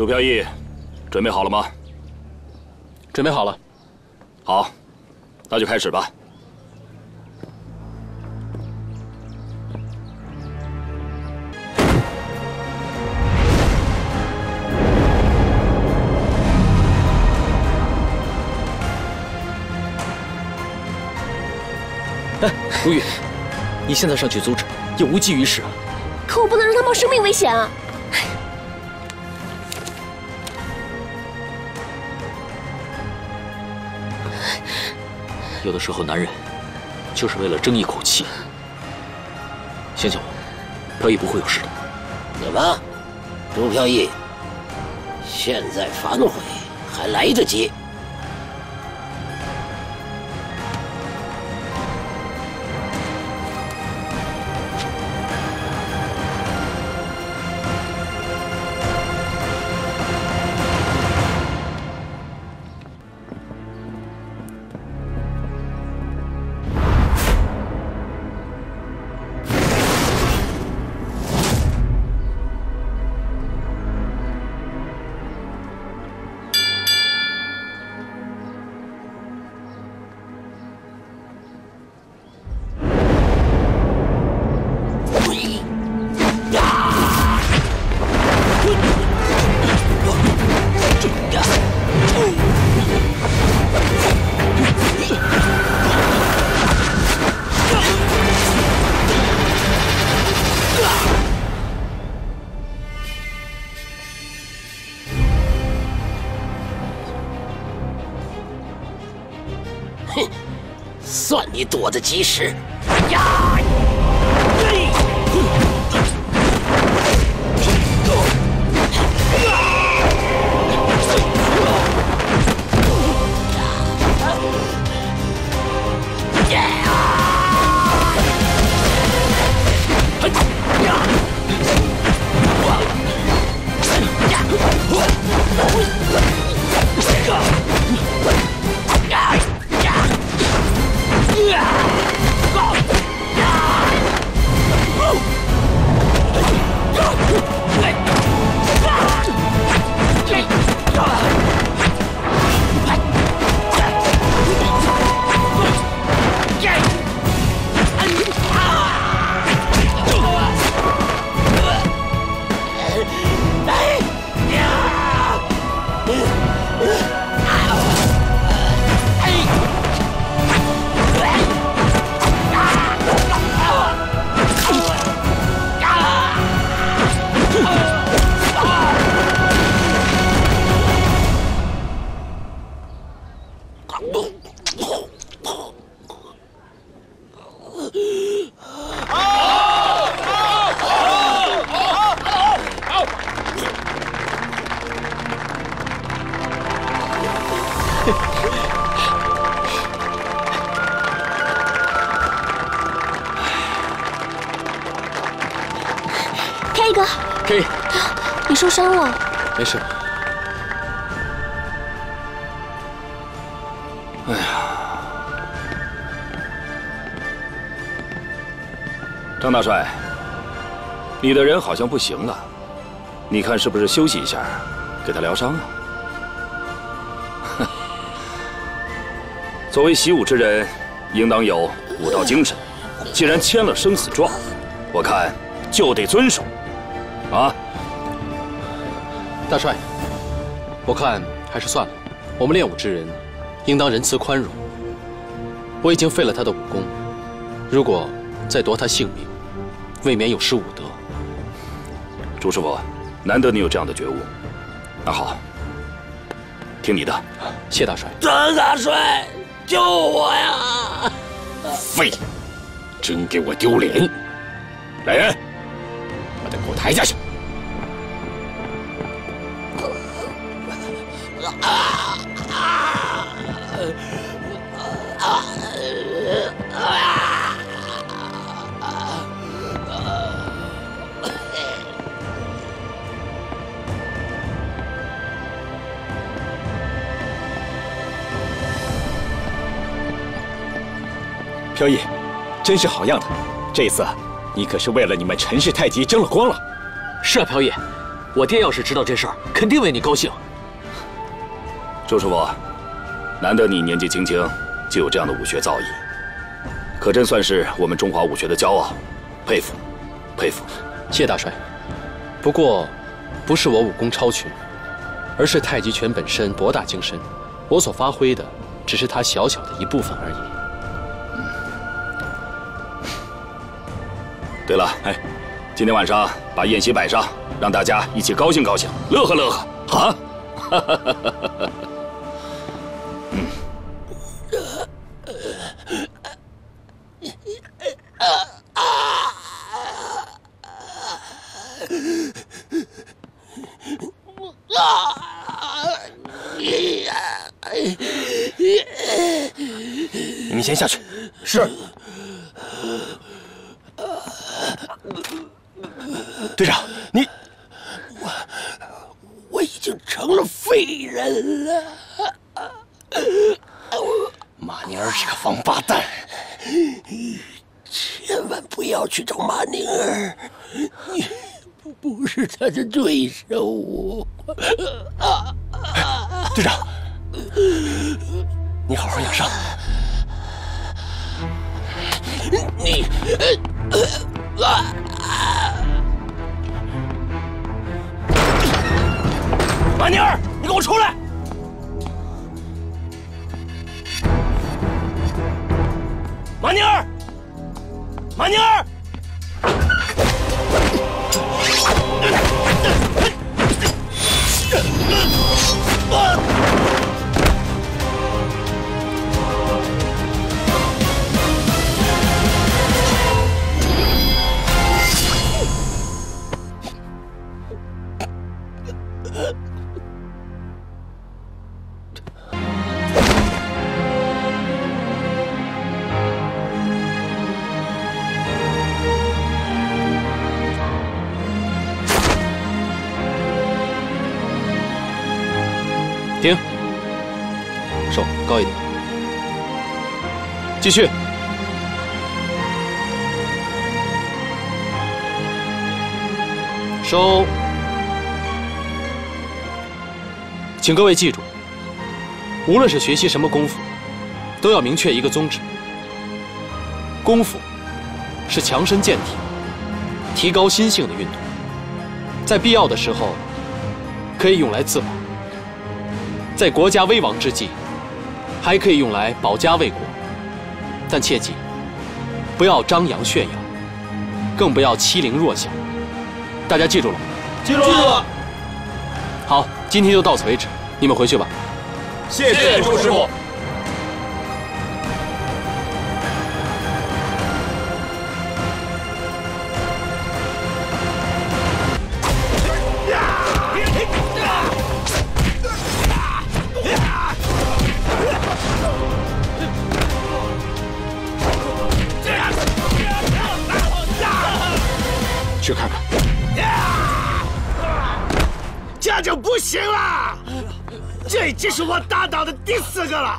周飘逸，准备好了吗？准备好了。好，那就开始吧。 哎，如玉，你现在上去阻止也无济于事啊！可我不能让他冒生命危险啊！有的时候，男人就是为了争一口气。相信我，飘逸不会有事的。怎么，周飘逸，现在反悔还来得及？ 算你躲得及时！呀！受伤了，没事。哎呀，张大帅，你的人好像不行了，你看是不是休息一下，给他疗伤啊？作为习武之人，应当有武道精神。既然签了生死状，我看就得遵守，啊！ 大帅，我看还是算了。我们练武之人，应当仁慈宽容。我已经废了他的武功，如果再夺他性命，未免有失武德。朱师傅，难得你有这样的觉悟。那好，听你的。谢大帅。张大帅，救我呀！废，真给我丢脸！来人，把他给我抬下去。 飘逸，真是好样的！这次你可是为了你们陈氏太极争了光了。是啊，飘逸，我爹要是知道这事儿，肯定为你高兴。周师傅，难得你年纪轻轻就有这样的武学造诣，可真算是我们中华武学的骄傲，佩服，佩服。谢大帅。不过，不是我武功超群，而是太极拳本身博大精深，我所发挥的只是它小小的一部分而已。 对了，哎，今天晚上把宴席摆上，让大家一起高兴高兴，乐呵乐呵，好啊！你们先下去。是。 队长，你我已经成了废人了。马宁儿是个王八蛋，千万不要去找马宁儿，你不是他的对手。队长，你好好养伤。你。 马宁儿，你给我出来！马宁儿，马宁儿！ 停，手高一点，继续。收。请各位记住，无论是学习什么功夫，都要明确一个宗旨：功夫是强身健体、提高心性的运动，在必要的时候可以用来自保。 在国家危亡之际，还可以用来保家卫国，但切记不要张扬炫耀，更不要欺凌弱小。大家记住了吗？记住了。好，今天就到此为止，你们回去吧。谢谢周师傅。去看看，这就不行了。这已经是我打倒的第四个了。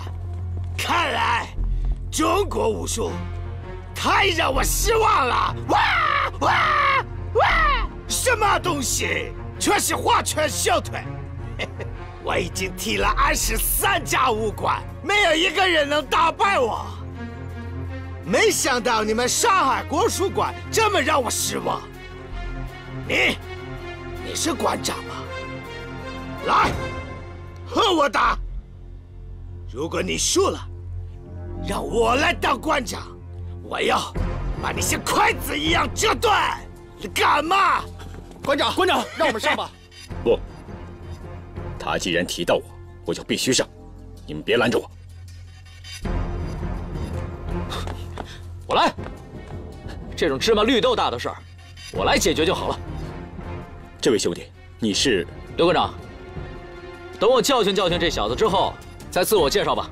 看来中国武术太让我失望了！哇哇哇！什么东西？全是花拳绣腿。我已经踢了23家武馆，没有一个人能打败我。没想到你们上海国术馆这么让我失望。 你是馆长吗？来，和我打。如果你输了，让我来当馆长，我要把你像筷子一样折断。你敢吗？馆长，馆长，让我们上吧。不，他既然提到我，我就必须上。你们别拦着我，我来。这种芝麻绿豆大的事儿，我来解决就好了。 这位兄弟，你是刘馆长。等我教训教训这小子之后，再自我介绍吧。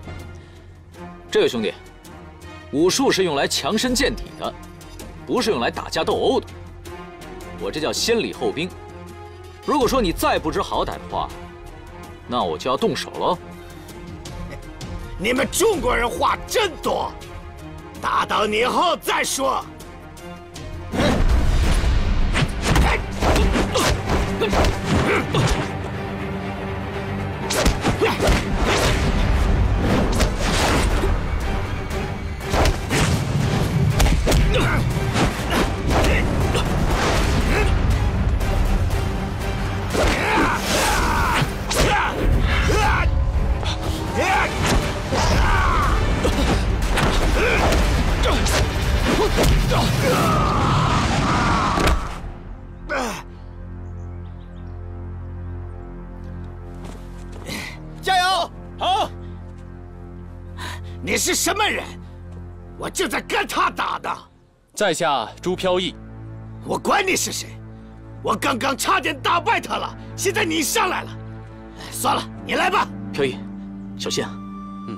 这位兄弟，武术是用来强身健体的，不是用来打架斗殴的。我这叫先礼后兵。如果说你再不知好歹的话，那我就要动手喽。你们中国人话真多，打倒你后再说。 Good. 是什么人，我就得跟他打的。在下朱飘逸。我管你是谁，我刚刚差点打败他了，现在你上来了。算了，你来吧。飘逸，小心啊。嗯。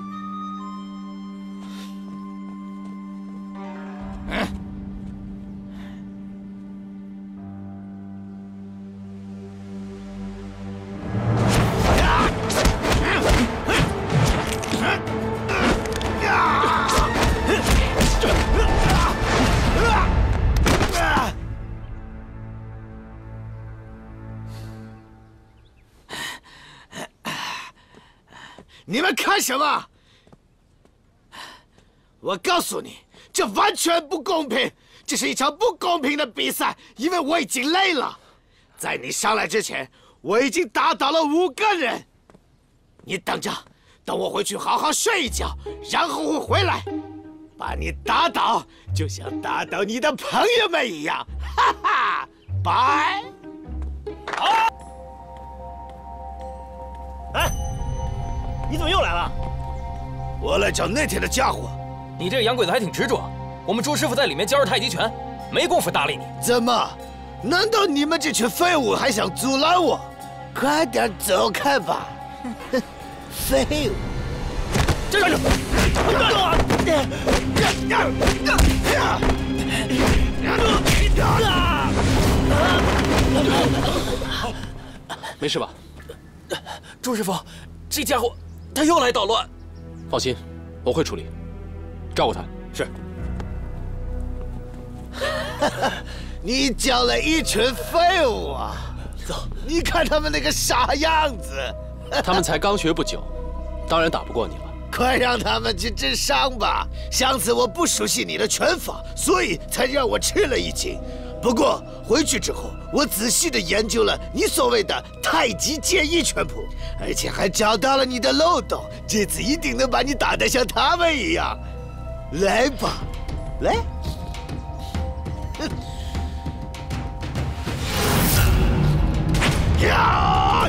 你们看什么？我告诉你，这完全不公平！这是一场不公平的比赛，因为我已经累了。在你上来之前，我已经打倒了5个人。你等着，等我回去好好睡一觉，然后我回来，把你打倒，就像打倒你的朋友们一样。哈哈，拜。好。哎。 你怎么又来了？我来找那天的家伙。你这个洋鬼子还挺执着。我们朱师傅在里面教着太极拳，没工夫搭理你。怎么？难道你们这群废物还想阻拦我？快点走开吧！废物！站住！没事吧，朱师傅？这家伙。 他又来捣乱，放心，我会处理，照顾他。是。你教了一群废物啊！走，你看他们那个傻样子。他们才刚学不久，当然打不过你了。快让他们去治伤吧。上次我不熟悉你的拳法，所以才让我吃了一惊。不过回去之后，我仔细地研究了你所谓的太极剑意拳谱。 而且还找到了你的漏洞，这次一定能把你打得像他们一样。来吧，来！呀！呀！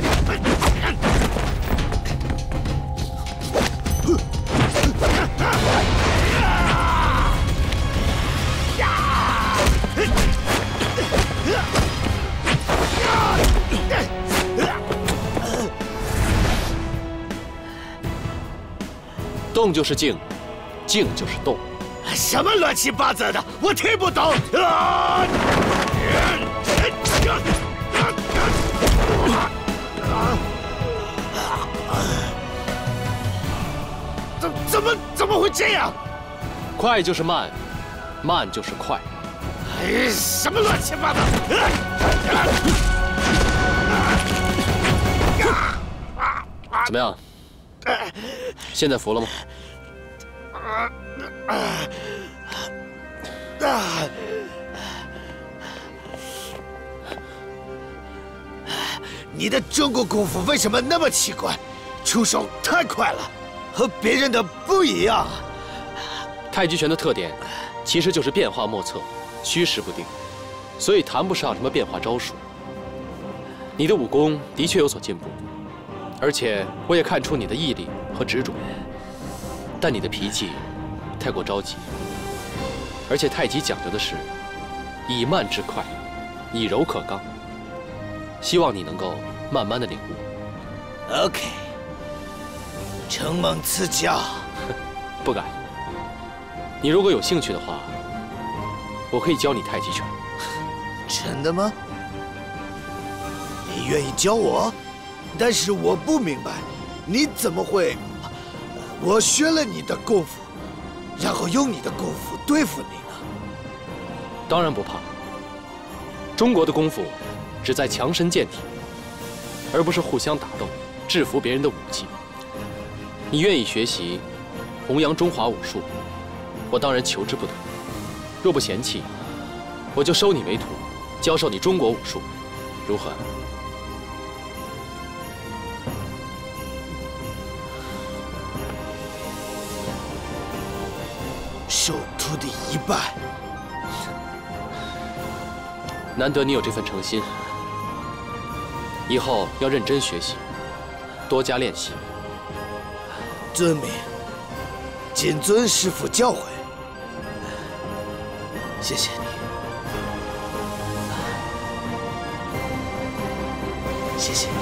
动就是静，静就是动。什么乱七八糟的，我听不懂。怎么会这样？快就是慢，慢就是快。哎，什么乱七八糟！怎么样？ 现在服了吗？你的中国功夫为什么那么奇怪？出手太快了，和别人的不一样。太极拳的特点其实就是变化莫测、虚实不定，所以谈不上什么变化招数。你的武功的确有所进步。 而且我也看出你的毅力和执着，但你的脾气太过着急。而且太极讲究的是以慢制快，以柔克刚。希望你能够慢慢的领悟。OK， 承蒙赐教。不敢。你如果有兴趣的话，我可以教你太极拳。真的吗？你愿意教我？ 但是我不明白，你怎么会？我学了你的功夫，然后用你的功夫对付你呢？当然不怕。中国的功夫旨在强身健体，而不是互相打斗、制服别人的武器。你愿意学习、弘扬中华武术，我当然求之不得。若不嫌弃，我就收你为徒，教授你中国武术，如何？ 首徒的一拜，难得你有这份诚心，以后要认真学习，多加练习。遵命。谨遵师父教诲。谢谢你，谢谢你。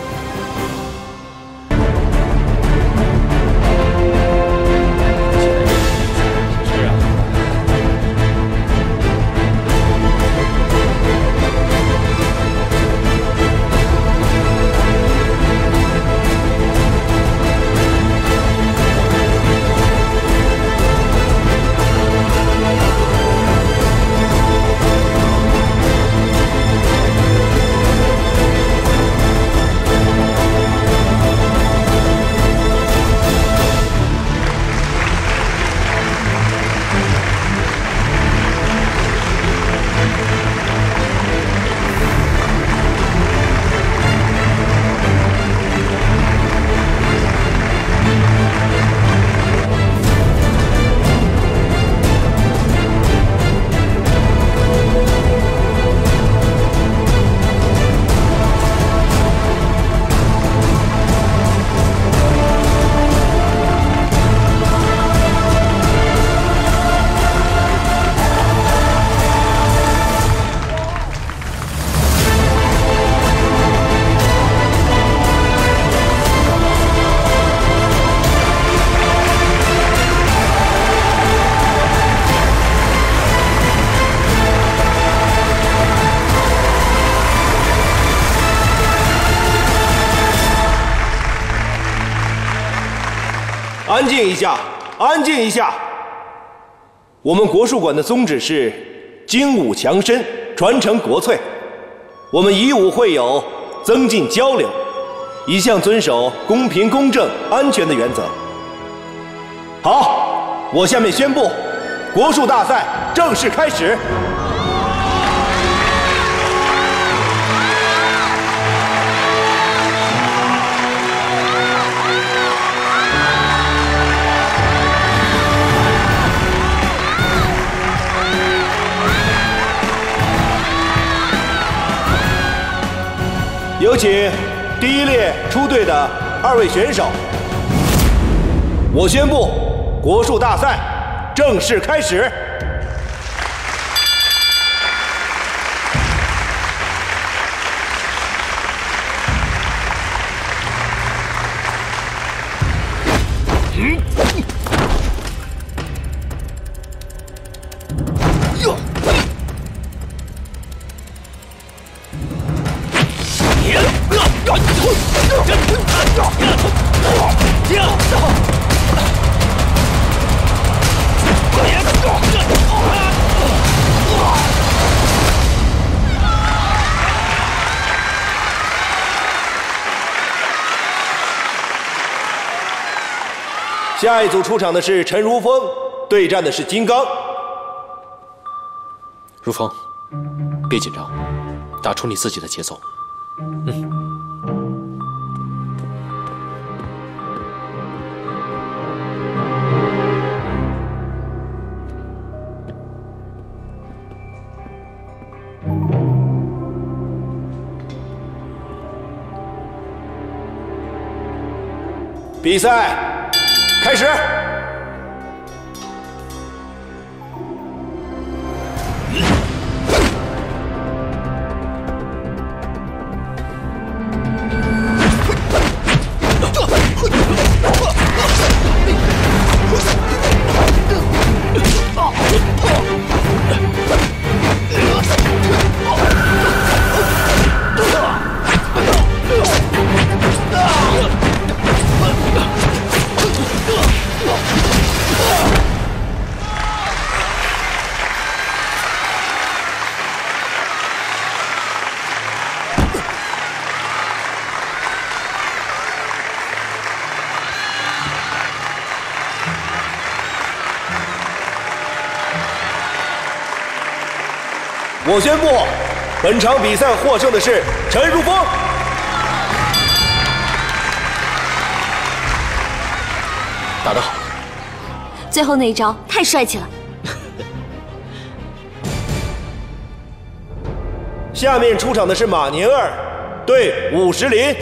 安静一下，安静一下。我们国术馆的宗旨是精武强身，传承国粹。我们以武会友，增进交流，一向遵守公平、公正、安全的原则。好，我下面宣布，国术大赛正式开始。 有请第一列出队的2位选手。我宣布，国术大赛正式开始。下一组出场的是陈如风，对战的是金刚。如风，别紧张，打出你自己的节奏。嗯。 比赛开始。我宣布，本场比赛获胜的是陈如风。打得好！最后那一招太帅气了。下面出场的是马宁儿对50林。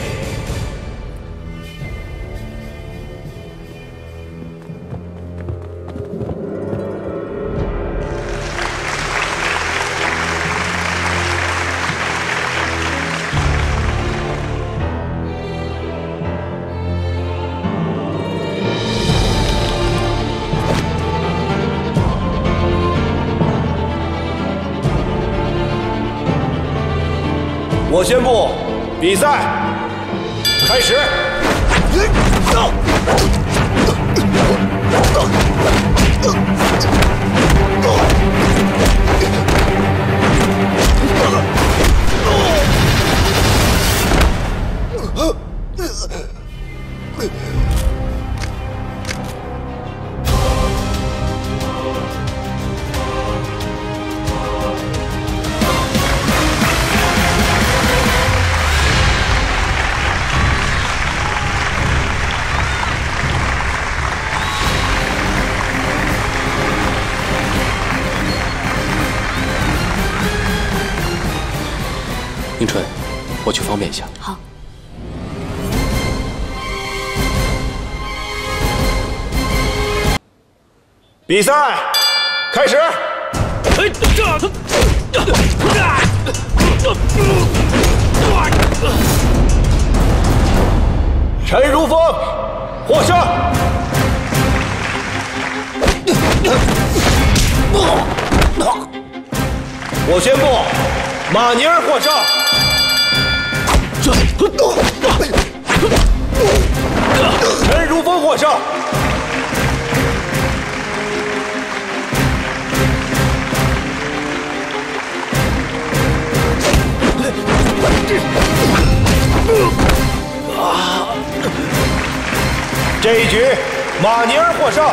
我宣布比赛开始。迎春，我去方便一下。好。 比赛开始！陈如风获胜。我宣布，马宁儿获胜。陈如风获胜。 这一局，马宁儿获胜。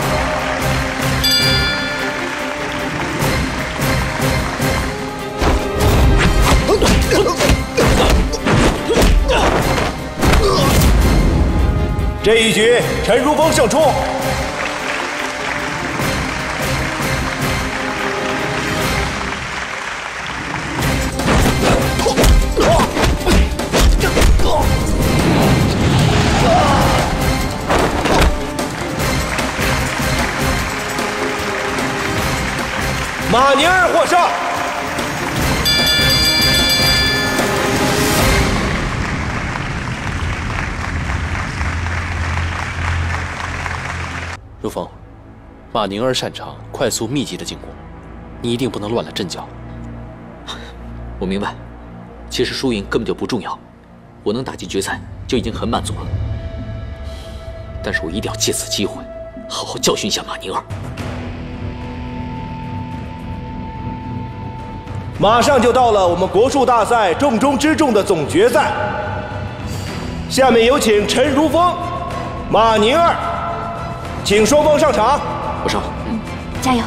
这一局，陈如风胜出。 马宁儿获胜。如风，马宁儿擅长快速密集的进攻，你一定不能乱了阵脚。我明白，其实输赢根本就不重要，我能打进决赛就已经很满足了。但是我一定要借此机会，好好教训一下马宁儿。 马上就到了我们国术大赛重中之重的总决赛，下面有请陈如风、马宁儿，请双方上场。我上，加油！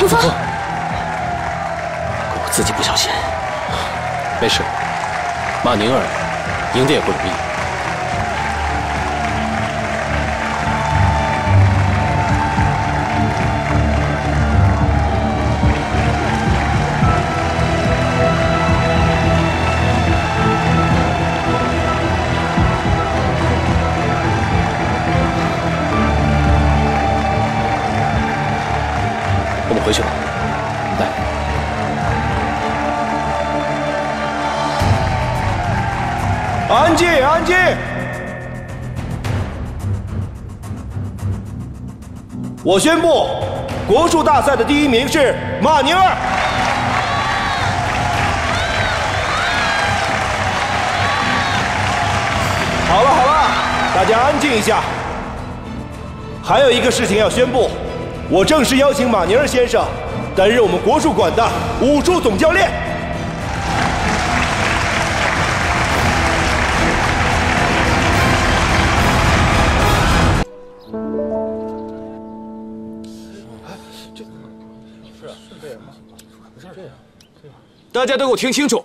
陆风，我自己不小心，没事。马宁儿赢得也不容易。 回去吧，来。安静，安静。我宣布，国术大赛的第一名是马宁儿。好了好了，大家安静一下。还有一个事情要宣布。 我正式邀请马宁儿先生担任我们国术馆的武术总教练。这是这样吗？不是这样，大家都给我听清楚！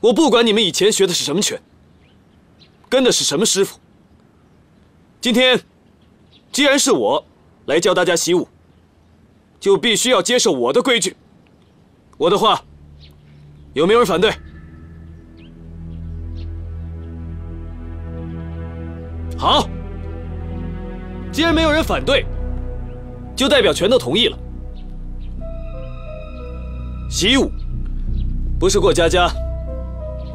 我不管你们以前学的是什么拳，跟的是什么师傅。今天，既然是我。 来教大家习武，就必须要接受我的规矩。我的话，有没有人反对？好，既然没有人反对，就代表全都同意了。习武不是过家家，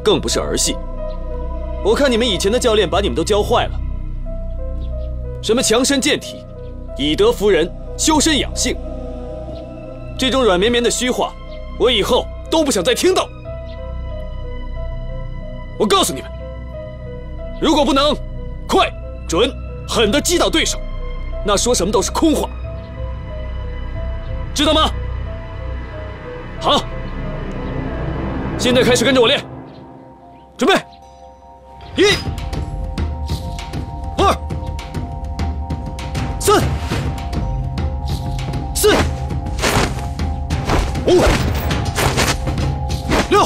更不是儿戏。我看你们以前的教练把你们都教坏了，什么强身健体。 以德服人，修身养性，这种软绵绵的虚话，我以后都不想再听到。我告诉你们，如果不能快、准、狠地击倒对手，那说什么都是空话，知道吗？好，现在开始跟着我练，准备，一、二、三。 四、五、六、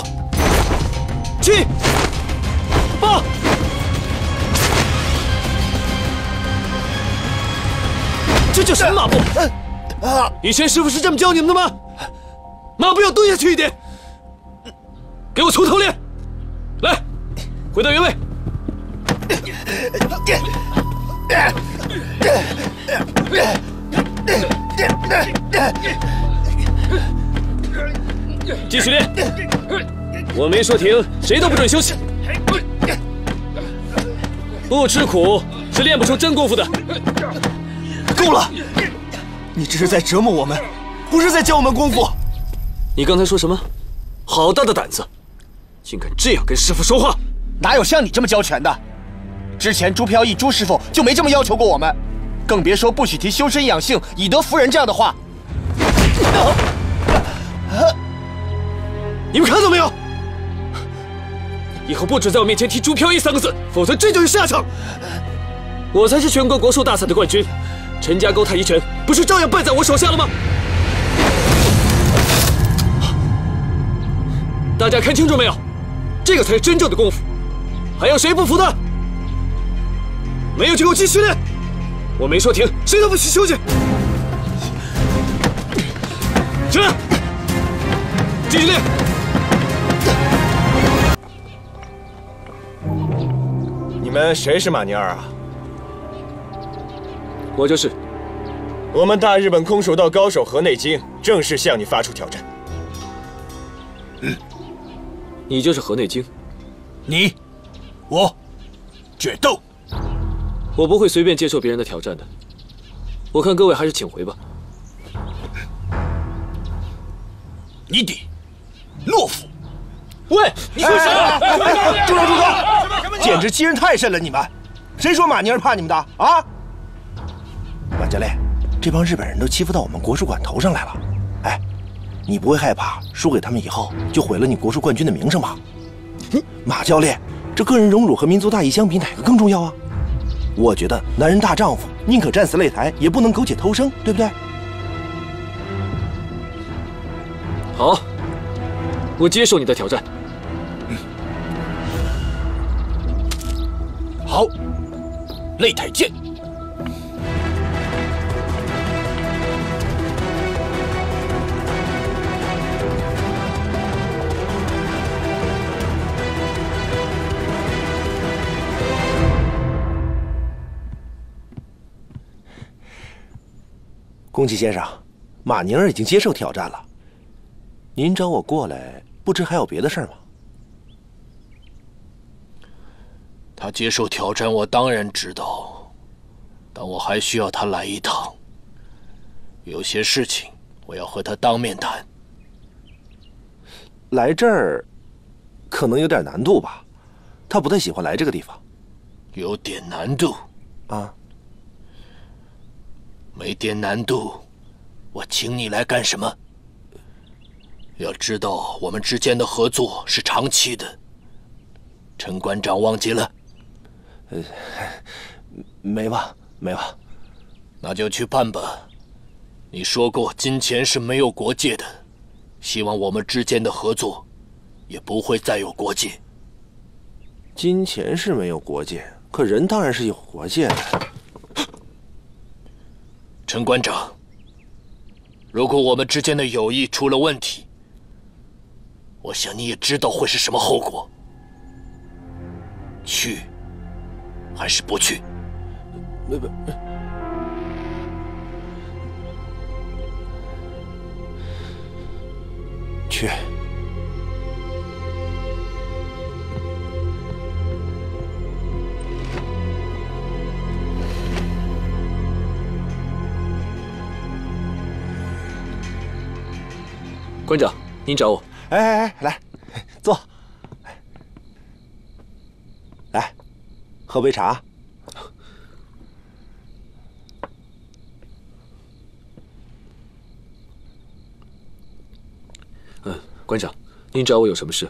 七、八，这叫什么马步？以前师傅是这么教你们的吗？马步要蹲下去一点，给我从头练，来，回到原位。 继续练，我没说停，谁都不准休息。不吃苦是练不出真功夫的。够了，你这是在折磨我们，不是在教我们功夫。你刚才说什么？好大的胆子，竟敢这样跟师傅说话！哪有像你这么教拳的？之前朱飘逸朱师傅就没这么要求过我们。 更别说不许提修身养性、以德服人这样的话。你们看到没有？以后不准在我面前提“朱飘逸”三个字，否则这就是下场。我才是全国国术大赛的冠军，陈家沟太极拳不是照样败在我手下了吗？大家看清楚没有？这个才是真正的功夫。还有谁不服的？没有就给我继续练。 我没说停，谁都不许休息！起来，继续练。你们谁是马宁儿啊？我就是。我们大日本空手道高手河内京正式向你发出挑战。嗯，你就是河内京。你，我，决斗。 我不会随便接受别人的挑战的，我看各位还是请回吧。你抵，懦夫！喂，你说什么？住手住手！简直欺人太甚了！你们，谁说马宁儿怕你们的啊？马教练，这帮日本人都欺负到我们国术馆头上来了。哎，你不会害怕输给他们以后就毁了你国术冠军的名声吧？马教练，这个人荣辱和民族大义相比，哪个更重要啊？ 我觉得男人大丈夫，宁可战死擂台，也不能苟且偷生，对不对？好，我接受你的挑战。好，擂台见。 宫崎先生，马宁儿已经接受挑战了。您找我过来，不知还有别的事儿吗？他接受挑战，我当然知道，但我还需要他来一趟。有些事情我要和他当面谈。来这儿，可能有点难度吧？他不太喜欢来这个地方。有点难度啊。 没点难度，我请你来干什么？要知道，我们之间的合作是长期的。陈馆长忘记了？没吧，没吧。那就去办吧。你说过，金钱是没有国界的，希望我们之间的合作也不会再有国界。金钱是没有国界，可人当然是有国界的。 陈馆长，如果我们之间的友谊出了问题，我想你也知道会是什么后果。去，还是不去？去。 馆长，您找我？哎，来，坐。来，喝杯茶。馆长，您找我有什么事？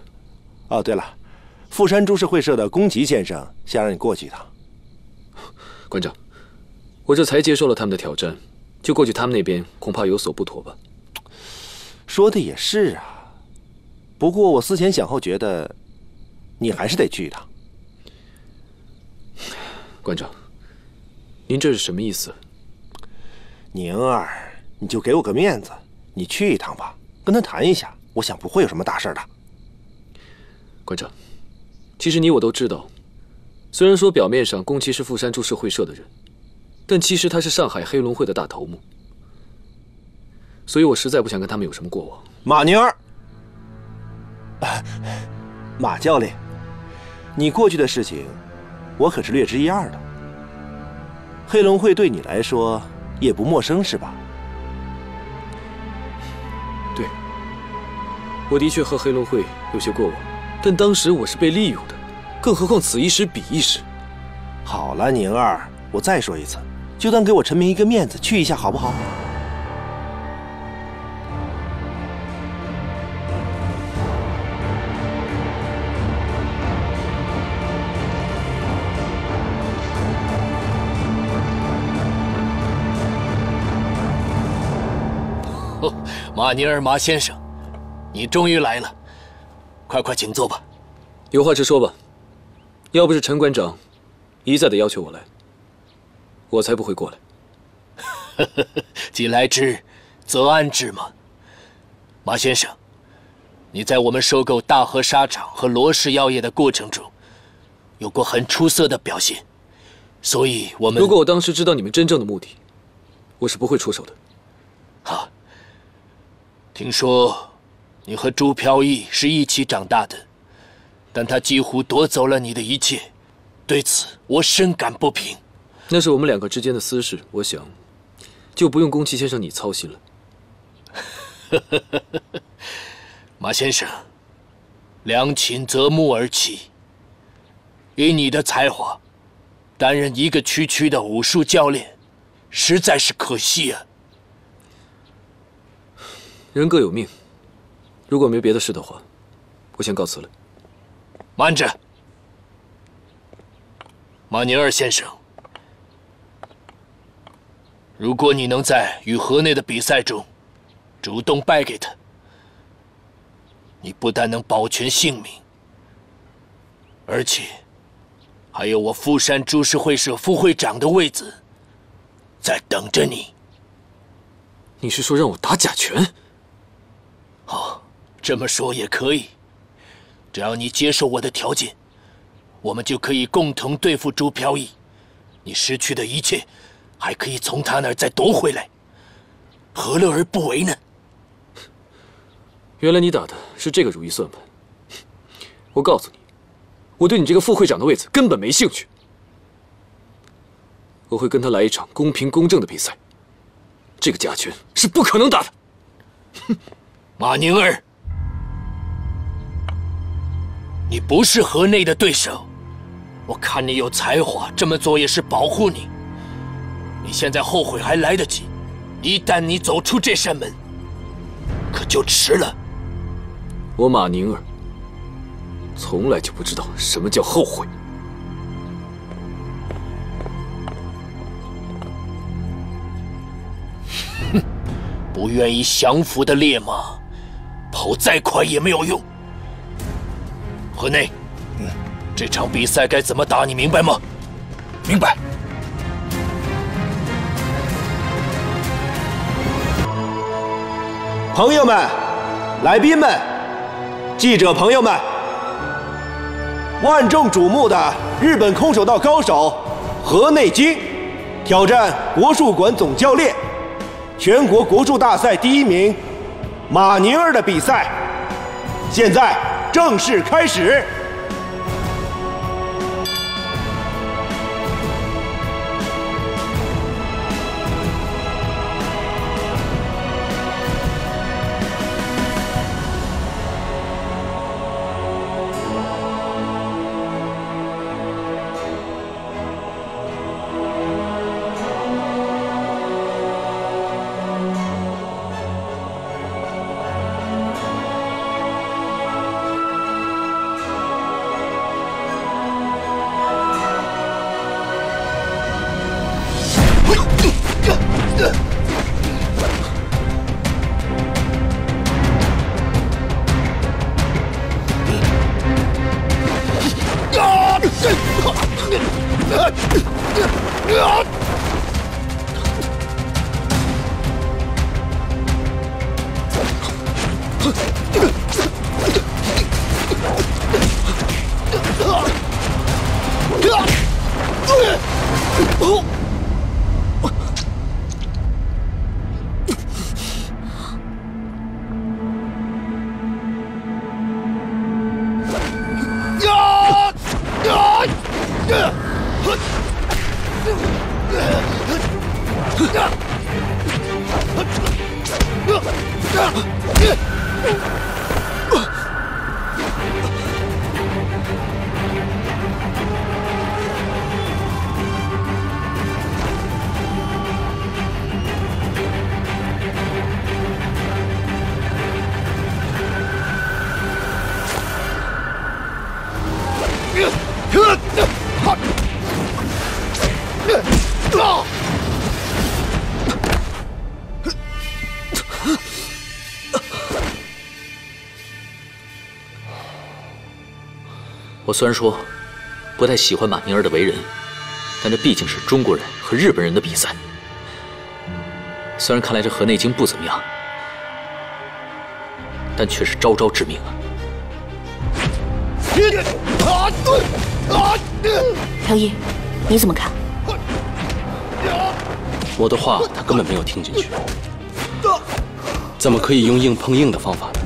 哦，对了，富山株式会社的宫崎先生想让你过去一趟。馆长，我这才接受了他们的挑战，就过去他们那边恐怕有所不妥吧。 说的也是啊，不过我思前想后觉得，你还是得去一趟。馆长，您这是什么意思？宁儿，你就给我个面子，你去一趟吧，跟他谈一下，我想不会有什么大事的。馆长，其实你我都知道，虽然说表面上宫崎是富山株式会社的人，但其实他是上海黑龙会的大头目。 所以我实在不想跟他们有什么过往。马宁儿，马教练，你过去的事情，我可是略知一二的。黑龙会对你来说也不陌生，是吧？对，我的确和黑龙会有些过往，但当时我是被利用的，更何况此一时彼一时。好了，宁儿，我再说一次，就当给我陈明一个面子，去一下好不好？ 马宁儿，马先生，你终于来了，快请坐吧。有话直说吧，要不是陈馆长一再的要求我来，我才不会过来。既来之，则安之嘛。马先生，你在我们收购大和纱厂和罗氏药业的过程中，有过很出色的表现，所以我们……如果我当时知道你们真正的目的，我是不会出手的。好。 听说你和朱飘逸是一起长大的，但他几乎夺走了你的一切，对此我深感不平。那是我们两个之间的私事，我想就不用宫崎先生你操心了。马先生，良禽择木而栖。以你的才华，担任一个区区的武术教练，实在是可惜啊。 人各有命，如果没别的事的话，我先告辞了。慢着，马宁儿先生，如果你能在与河内的比赛中主动败给他，你不但能保全性命，而且还有我富山株式会社副会长的位子在等着你。你是说让我打假拳？哦，这么说也可以。只要你接受我的条件，我们就可以共同对付朱飘逸。你失去的一切，还可以从他那儿再夺回来，何乐而不为呢？ 原来你打的是这个如意算盘。我告诉你，我对你这个副会长的位子根本没兴趣。我会跟他来一场公平公正的比赛，这个假拳是不可能打的。哼，马宁儿，你不是河内的对手。我看你有才华，这么做也是保护你。你现在后悔还来得及，一旦你走出这扇门，可就迟了。 我马宁儿从来就不知道什么叫后悔。哼，不愿意降服的烈马，跑再快也没有用。河内，这场比赛该怎么打，你明白吗？明白。 朋友们，来宾们，记者朋友们，万众瞩目的日本空手道高手河内京挑战国术馆总教练、全国国术大赛第一名马宁儿的比赛，现在正式开始。 我虽然说不太喜欢马宁儿的为人，但这毕竟是中国人和日本人的比赛。虽然看来这河内京不怎么样，但却是招招致命啊！飘逸，你怎么看？我的话他根本没有听进去，怎么可以用硬碰硬的方法呢？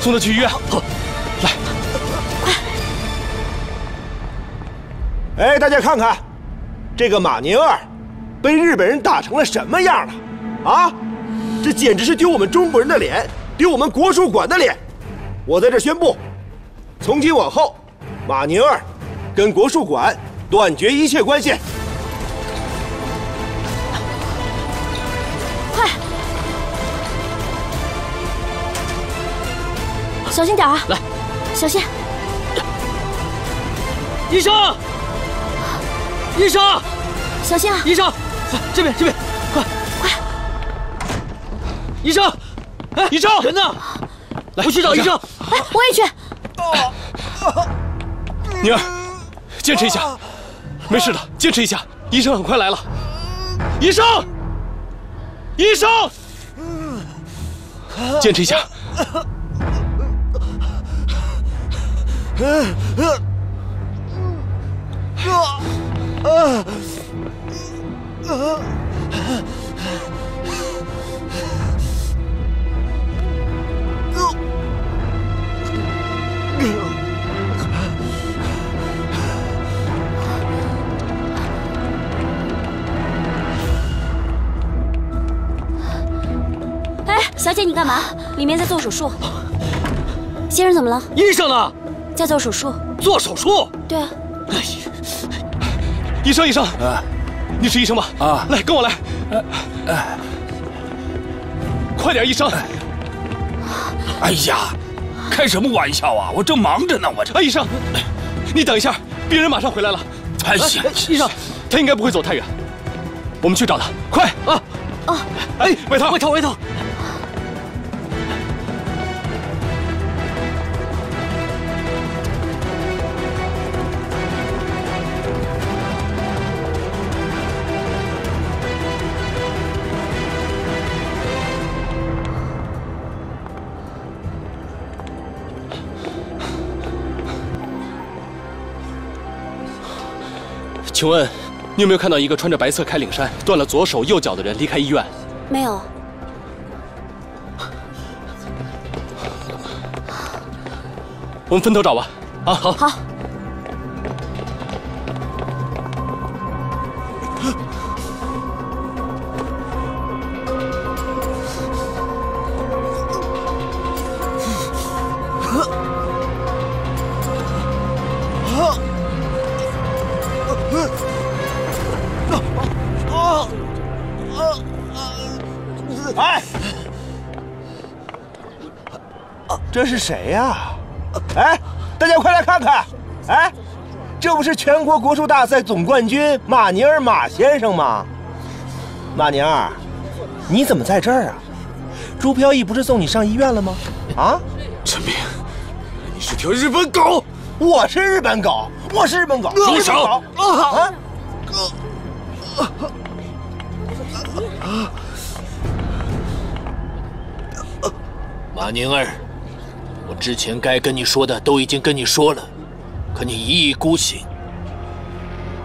送他去医院。来，哎，大家看看，这个马宁二被日本人打成了什么样了？啊，这简直是丢我们中国人的脸，丢我们国术馆的脸！我在这宣布，从今往后，马宁二跟国术馆断绝一切关系。 小心点啊！来，小心！医生，医生，小心啊！医生，这边，这边，快！医生，哎，医生，人呢？来，我去找医生。哎，我也去。宁儿，坚持一下，没事的，坚持一下，医生很快来了。医生，医生，坚持一下。 哎，小姐，你干嘛？里面在做手术。先生怎么了？医生呢？ 在做手术，做手术？对啊。哎呀，医生，医生，你是医生吧？啊，来，跟我来。快点，医生。哎呀，开什么玩笑啊！我正忙着呢，我这。哎，医生，你等一下，病人马上回来了。哎呀，医生，他应该不会走太远，我们去找他，快啊！啊，哎，外套，外套，外套。 请问，你有没有看到一个穿着白色开领衫、断了左手右脚的人离开医院？没有。我们分头找吧。啊，好。好。这是谁呀？哎，大家快来看看！哎，这不是全国国术大赛总冠军马宁儿马先生吗？马宁儿，你怎么在这儿啊？朱飘逸不是送你上医院了吗？啊！陈明，你是条日本狗！我是日本狗！我是日本狗！住手！啊！马宁儿。 我之前该跟你说的都已经跟你说了，可你一意孤行。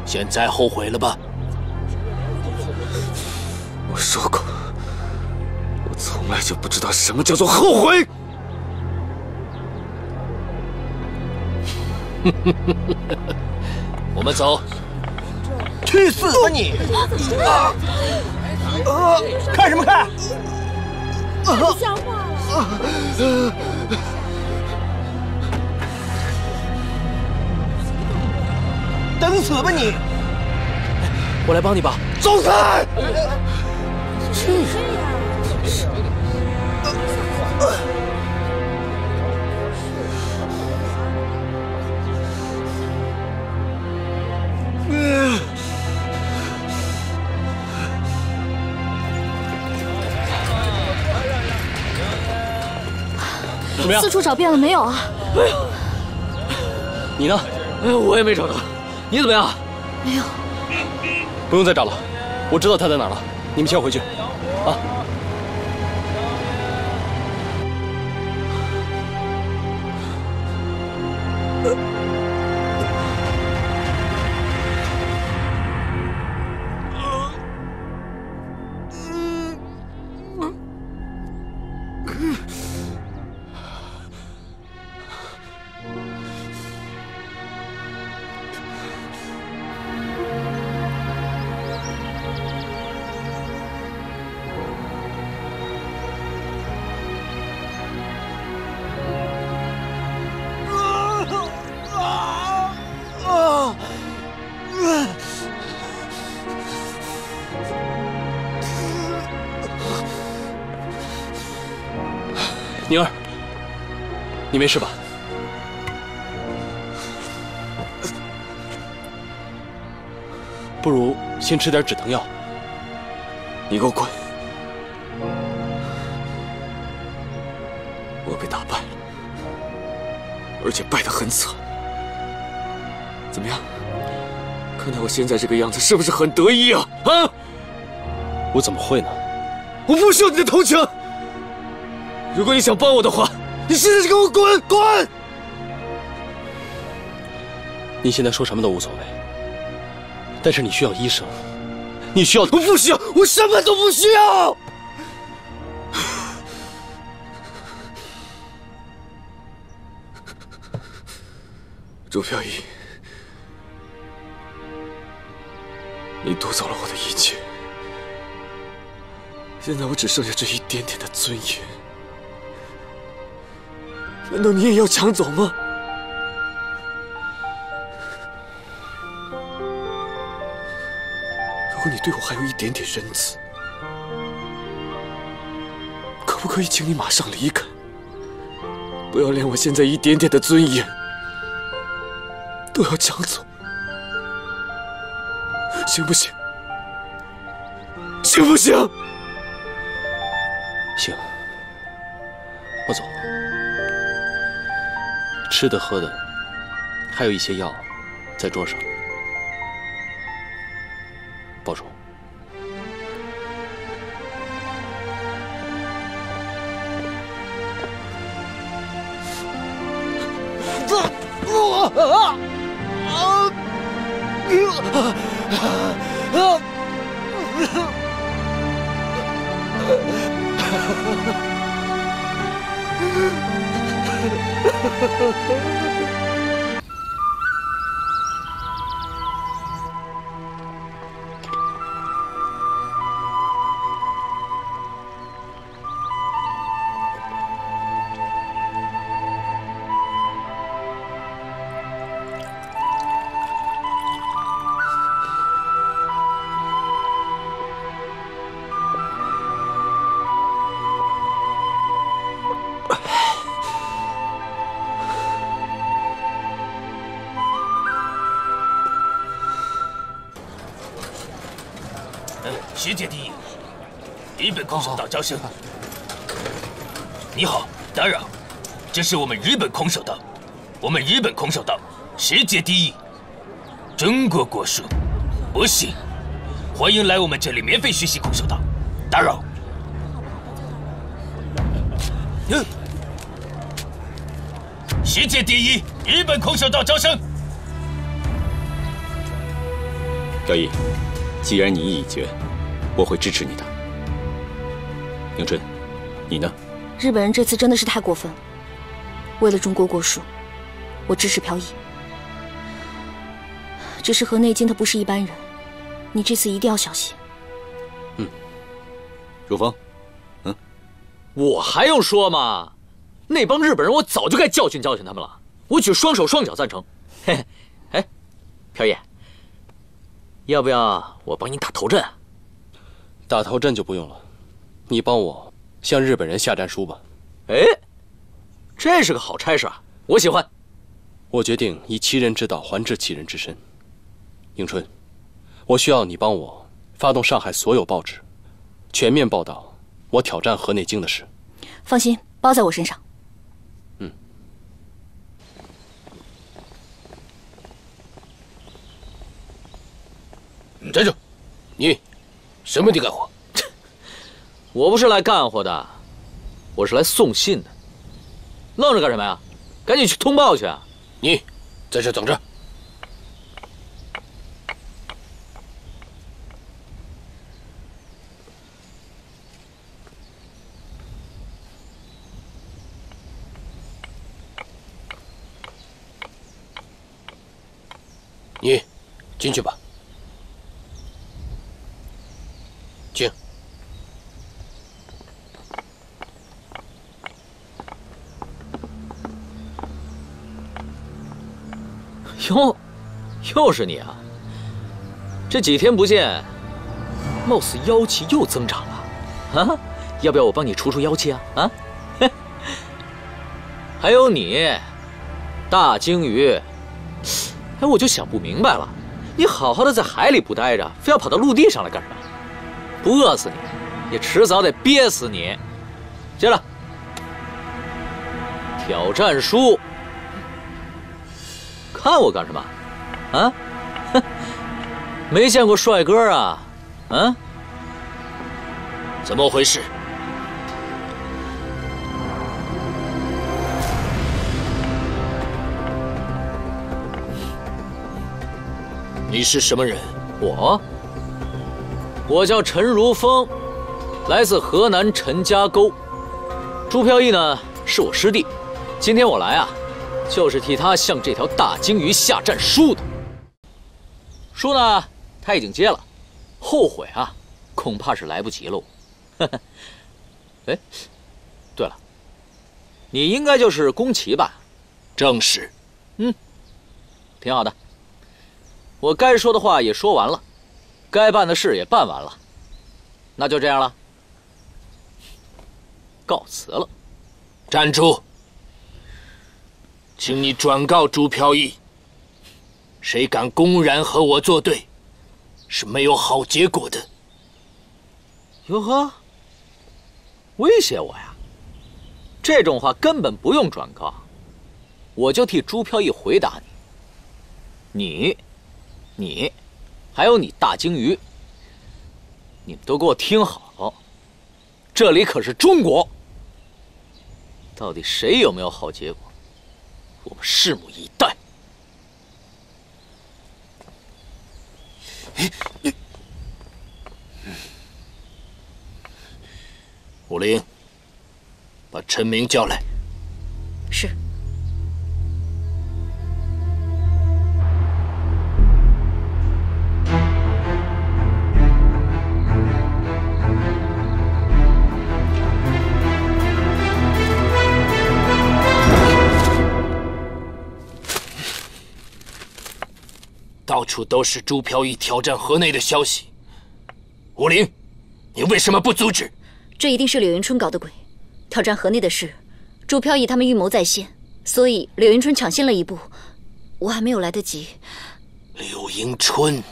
现在后悔了吧？我说过，我从来就不知道什么叫做后悔。我们走。去死吧你！看什么看？不像话了！ 等死吧你！我来帮你吧。走开！这是。怎么样？四处找遍了没有啊？哎呀，你呢？哎，我也没找到。 你怎么样？没有，不用再找了，我知道他在哪儿了。你们先回去，啊。宁儿，你没事吧？不如先吃点止疼药。你给我滚！我被打败了，而且败得很惨。怎么样？看到我现在这个样子，是不是很得意啊？啊！我怎么会呢？我不需要你的同情。 如果你想帮我的话，你现在就给我滚滚！你现在说什么都无所谓，但是你需要医生，你需要……我不需要，我什么都不需要。朱飘逸，你夺走了我的一切，现在我只剩下这一点点的尊严。 难道你也要抢走吗？如果你对我还有一点点仁慈，可不可以请你马上离开？不要连我现在一点点的尊严都要抢走，行不行？行不行？行，我走。 吃的喝的，还有一些药在桌上。保重。学姐第一，日本空手道招生。你好，打扰，这是我们日本空手道，我们日本空手道世界第一，中国国术，不行，欢迎来我们这里免费学习空手道。打扰。世界第一，日本空手道招生。飘逸，既然你意已决。 我会支持你的，宁春，你呢？日本人这次真的是太过分了。为了中国国术，我支持飘逸。只是河内京他不是一般人，你这次一定要小心。嗯，如风，嗯，我还用说吗？那帮日本人我早就该教训教训他们了。我举双手双脚赞成。嘿嘿，哎，飘逸，要不要我帮你打头阵啊？ 打头阵就不用了，你帮我向日本人下战书吧。哎，这是个好差事啊，我喜欢。我决定以其人之道还治其人之身。迎春，我需要你帮我发动上海所有报纸，全面报道我挑战河内京的事。放心，包在我身上。嗯。站住！你。 什么地干活？我不是来干活的，我是来送信的。愣着干什么呀？赶紧去通报去啊！你在这等着。你进去吧。 请。哟，又是你啊！这几天不见，貌似妖气又增长了啊！要不要我帮你除除妖气啊？啊？还有你，大鲸鱼。哎，我就想不明白了，你好好的在海里不待着，非要跑到陆地上来干什么？不饿死你，也迟早得憋死你。接着，挑战书，看我干什么？啊？哼，没见过帅哥啊？啊？怎么回事？ 你是什么人？我叫陈如风，来自河南陈家沟。朱飘逸呢是我师弟，今天我来啊，就是替他向这条大鲸鱼下战书的。书呢他已经接了，后悔啊恐怕是来不及喽。哎，对了，你应该就是宫崎吧？正是。嗯，挺好的。 我该说的话也说完了，该办的事也办完了，那就这样了，告辞了。站住！请你转告朱飘逸，谁敢公然和我作对，是没有好结果的。哟呵，威胁我呀？这种话根本不用转告，我就替朱飘逸回答你。你，还有你大鲸鱼，你们都给我听好，这里可是中国。到底谁有没有好结果，我们拭目以待。武灵，把陈明叫来。是。 到处都是朱飘逸挑战河内的消息，武林，你为什么不阻止？这一定是柳迎春搞的鬼。挑战河内的事，朱飘逸他们预谋在先，所以柳迎春抢先了一步，我还没有来得及。柳迎春，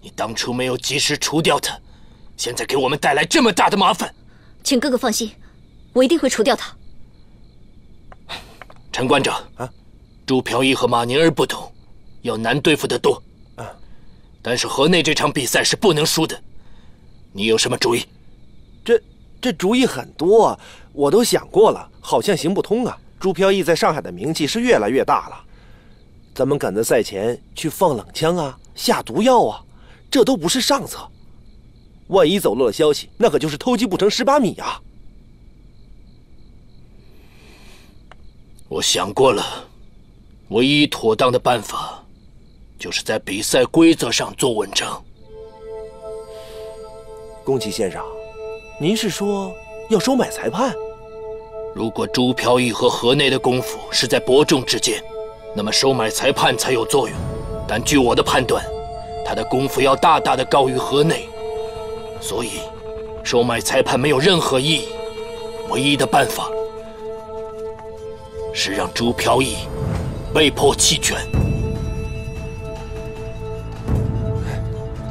你当初没有及时除掉他，现在给我们带来这么大的麻烦。请哥哥放心，我一定会除掉他。陈馆长，啊，朱飘逸和马宁儿不同。 要难对付得多，但是河内这场比赛是不能输的。你有什么主意？这主意很多啊，我都想过了，好像行不通啊。朱飘逸在上海的名气是越来越大了，咱们赶在赛前去放冷枪啊，下毒药啊，这都不是上策。万一走漏了消息，那可就是偷鸡不成蚀把米啊。我想过了，唯一妥当的办法。 就是在比赛规则上做文章。宫崎先生，您是说要收买裁判？如果朱飘逸和河内的功夫是在伯仲之间，那么收买裁判才有作用。但据我的判断，他的功夫要大大的高于河内，所以收买裁判没有任何意义。唯一的办法是让朱飘逸被迫弃权。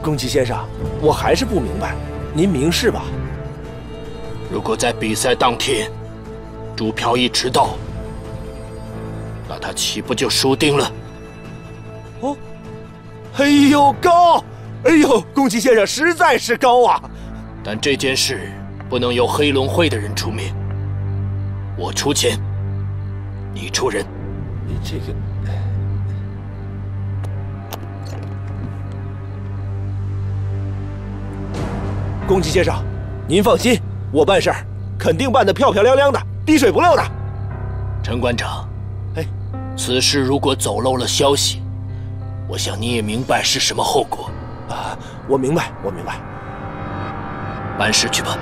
宫崎先生，我还是不明白，您明示吧。如果在比赛当天，朱飘逸迟到，那他岂不就输定了？哦，哎呦高，哎呦，宫崎先生实在是高啊！但这件事不能由黑龙会的人出面，我出钱，你出人。你这个。 宫崎先生，您放心，我办事儿肯定办得漂漂亮亮的，滴水不漏的。陈馆长，哎，此事如果走漏了消息，我想你也明白是什么后果。啊，我明白，我明白。办事去吧。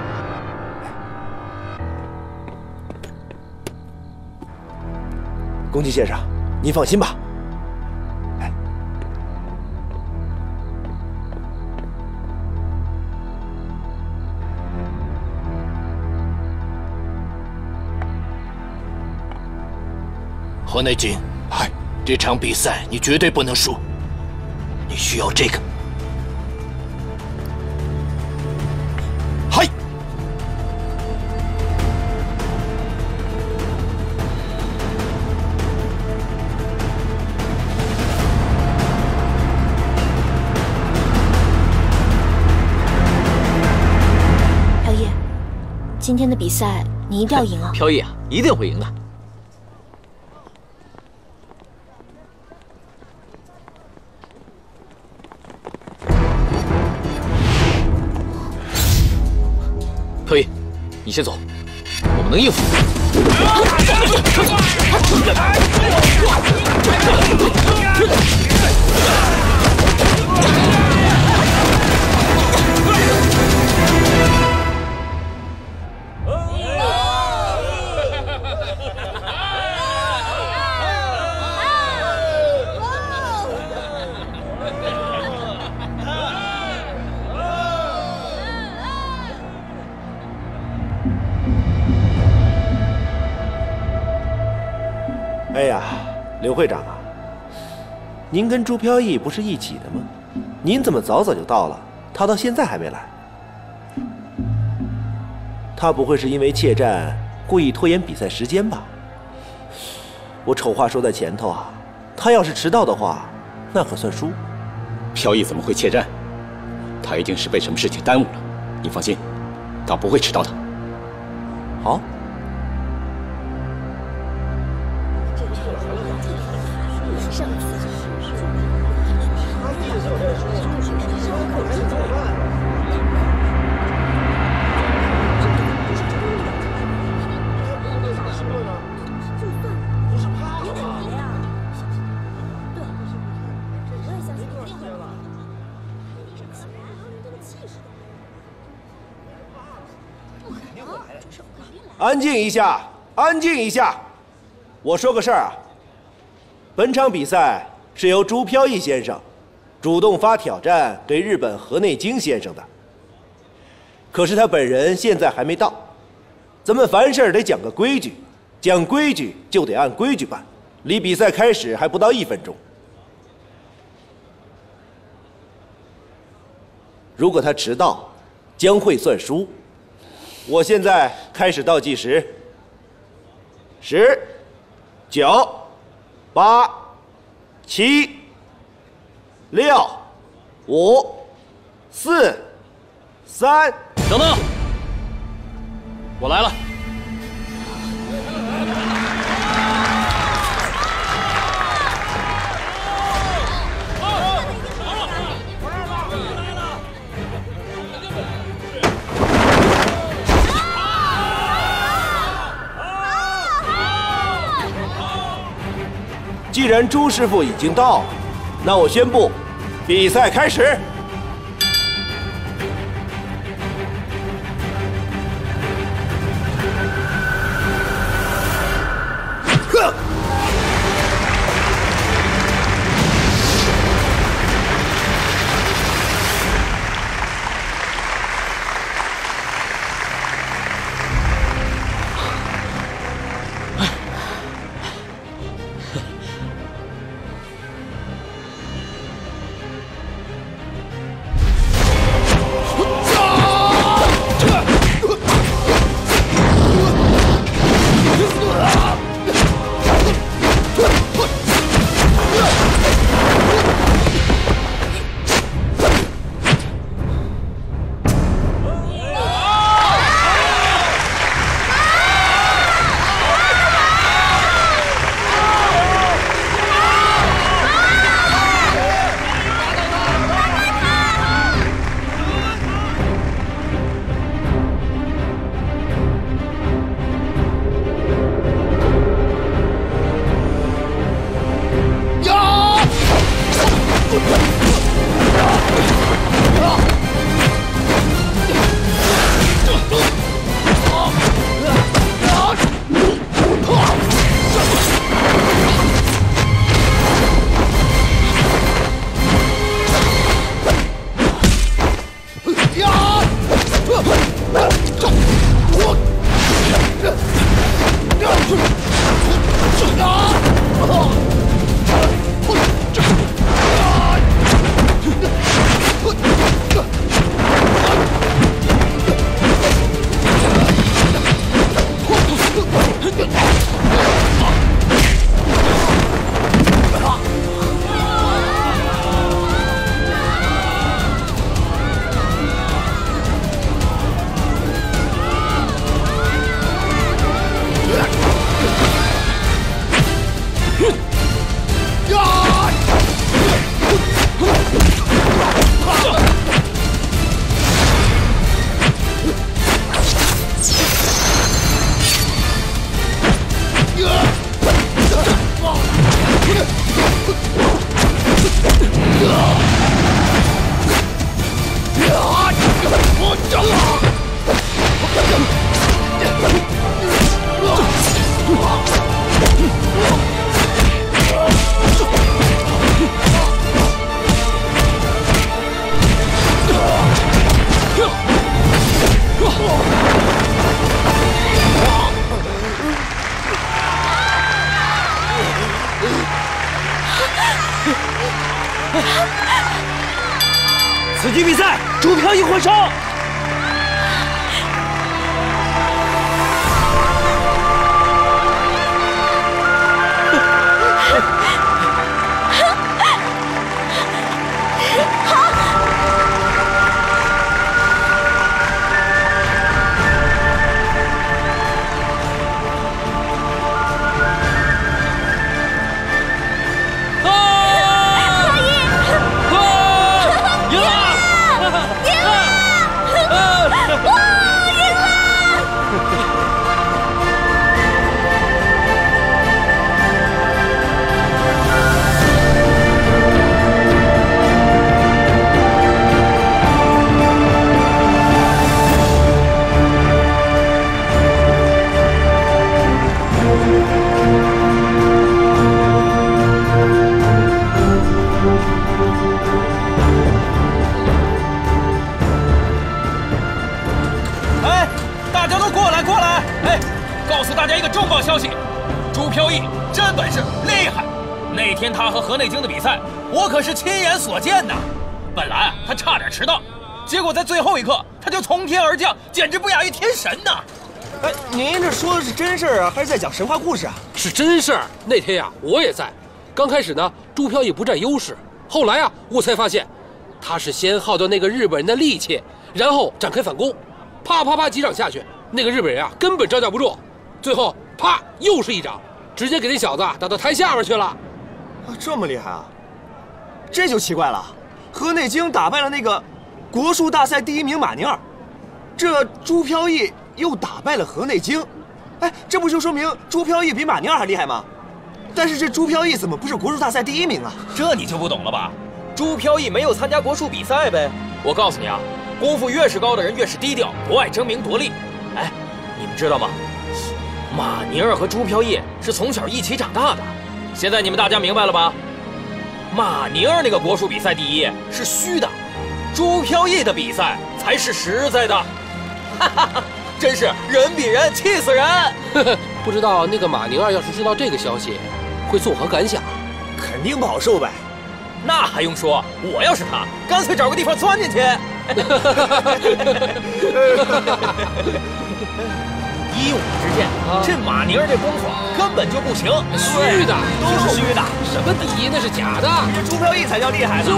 宫崎先生，您放心吧。河内锦，嗨，这场比赛你绝对不能输，你需要这个。嗨，飘逸，今天的比赛你一定要赢啊！飘逸啊，一定会赢的。 可以，你先走，我们能应付。哎呀，刘会长啊，您跟朱飘逸不是一起的吗？您怎么早就到了？他到现在还没来？他不会是因为怯战故意拖延比赛时间吧？我丑话说在前头啊，他要是迟到的话，那可算输。飘逸怎么会怯战？他一定是被什么事情耽误了。你放心，他不会迟到的。好。 安静一下，安静一下！我说个事儿啊，本场比赛是由朱飘逸先生主动发挑战给日本河内京先生的，可是他本人现在还没到。咱们凡事得讲个规矩，讲规矩就得按规矩办。离比赛开始还不到1分钟，如果他迟到，将会算输。 我现在开始倒计时，10、9、8、7、6、5、4、3。等等，我来了。既然朱师傅已经到了，那我宣布，比赛开始。啊！此局比赛主票已回收。 还是在讲神话故事啊？是真事儿。那天呀，我也在。刚开始呢，朱飘逸不占优势。后来啊，我才发现，他是先耗掉那个日本人的力气，然后展开反攻。啪啪啪几掌下去，那个日本人啊根本招架不住。最后啪又是一掌，直接给那小子打到台下边去了。啊，这么厉害啊！这就奇怪了。河内京打败了那个国术大赛第一名马宁尔，这朱飘逸又打败了河内京。 哎，这不就说明朱飘逸比马宁尔还厉害吗？但是这朱飘逸怎么不是国术大赛第一名啊？这你就不懂了吧？朱飘逸没有参加国术比赛呗。我告诉你啊，功夫越是高的人越是低调，不爱争名夺利。哎，你们知道吗？马宁尔和朱飘逸是从小一起长大的。现在你们大家明白了吧？马宁尔那个国术比赛第一是虚的，朱飘逸的比赛才是实在的。哈哈哈。 真是人比人气死人！不知道那个马宁二要是知道这个消息，会作何感想？肯定不好受呗。那还用说？我要是他，干脆找个地方钻进去。一武之见，这马宁这功夫根本就不行，虚的，都是虚的。什么第一那是假的，这朱飘逸才叫厉害呢。 对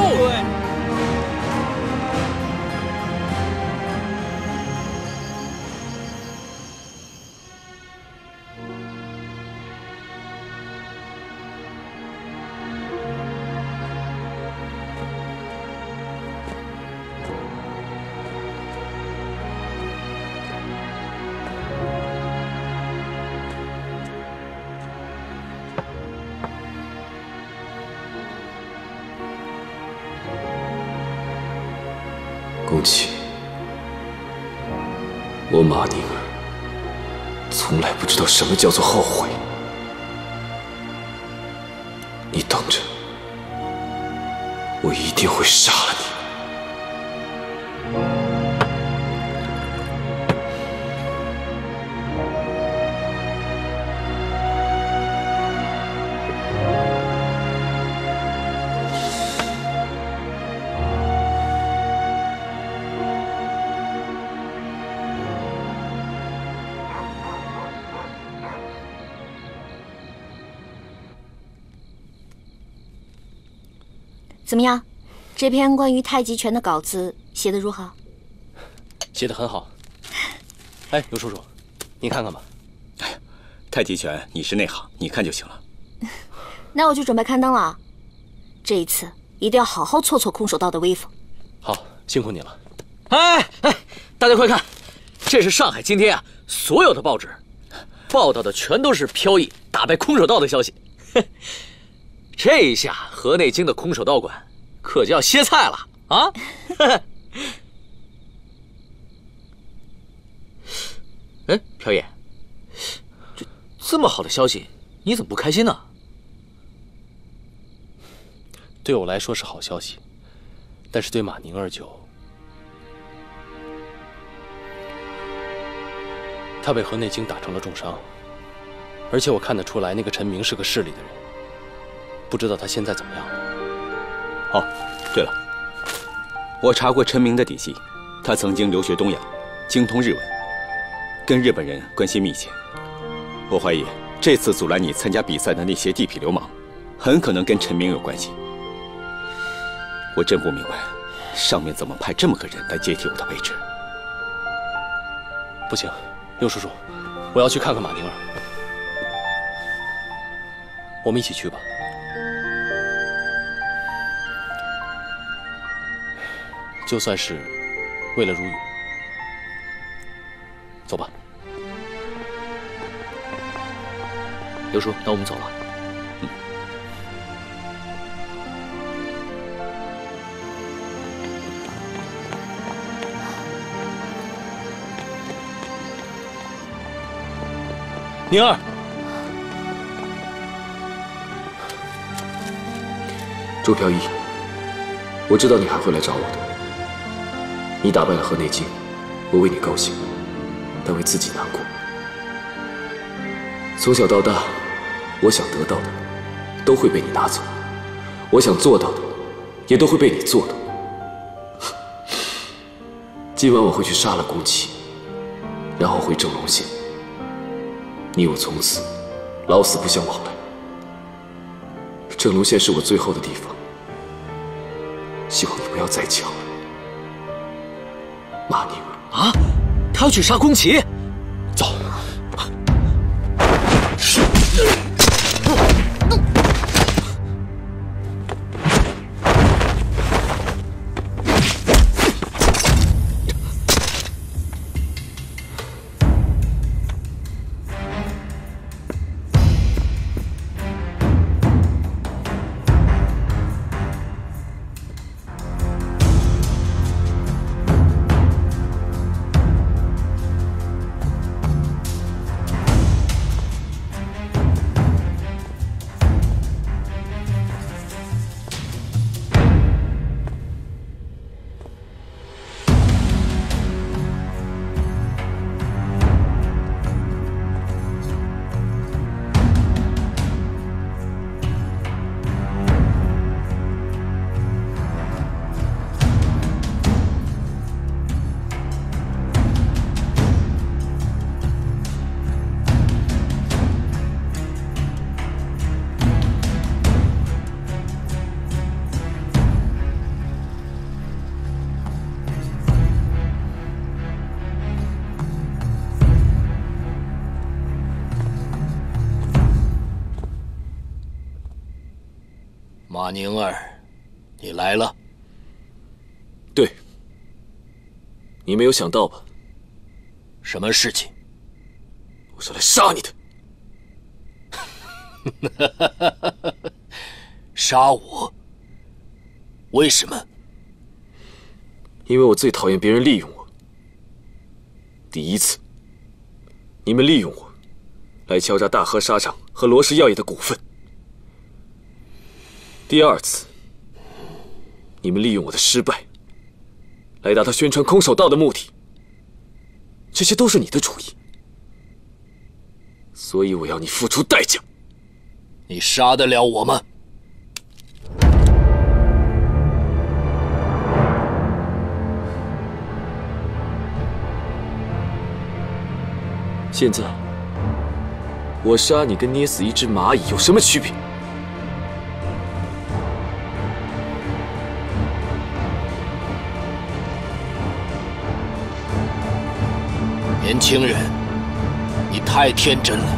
不起，我马宁儿从来不知道什么叫做后悔。你等着，我一定会杀了你。 怎么样，这篇关于太极拳的稿子写得如何？写得很好。哎，刘叔叔，您看看吧。哎呀，太极拳你是内行，你看就行了。那我就准备刊登了啊。这一次一定要好好挫挫空手道的威风。好，辛苦你了。哎哎，大家快看，这是上海今天啊所有的报纸报道的全都是飘逸打败空手道的消息。这一下，河内京的空手道馆可就要歇菜了啊！哎，飘逸，这么好的消息，你怎么不开心呢？对我来说是好消息，但是对马宁二舅，他被河内京打成了重伤，而且我看得出来，那个陈明是个势利的人。 不知道他现在怎么样了。哦，对了，我查过陈明的底细，他曾经留学东洋，精通日文，跟日本人关系密切。我怀疑这次阻拦你参加比赛的那些地痞流氓，很可能跟陈明有关系。我真不明白，上面怎么派这么个人来接替我的位置？不行，刘叔叔，我要去看看马宁儿，我们一起去吧。 就算是为了如雨，走吧，刘叔，那我们走了。 宁儿，周飘逸，我知道你还会来找我的。你打败了河内京，我为你高兴，但为自己难过。从小到大，我想得到的都会被你拿走，我想做到的也都会被你做到。今晚我会去杀了宫崎，然后回正龙县。 你我从此老死不相往来。正龙县是我最后的地方，希望你不要再抢了。马宁啊，他要去杀宫崎，走。马宁儿，你来了。对，你没有想到吧？什么事情？我是来杀你的。杀我？为什么？因为我最讨厌别人利用我。第一次，你们利用我，来敲诈大和纱厂和罗氏药业的股份。 第二次，你们利用我的失败，来达到宣传空手道的目的。这些都是你的主意，所以我要你付出代价。你杀得了我吗？现在，我杀你跟捏死一只蚂蚁有什么区别？ 年轻人，你太天真了。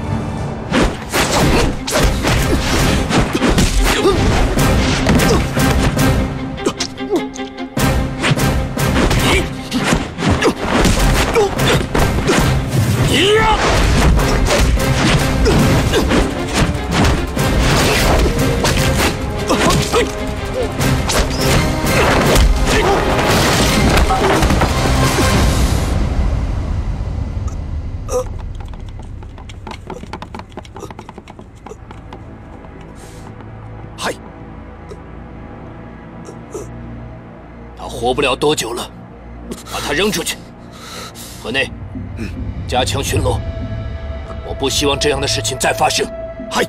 活不了多久了，把他扔出去。河内，加强巡逻。我不希望这样的事情再发生。嗨。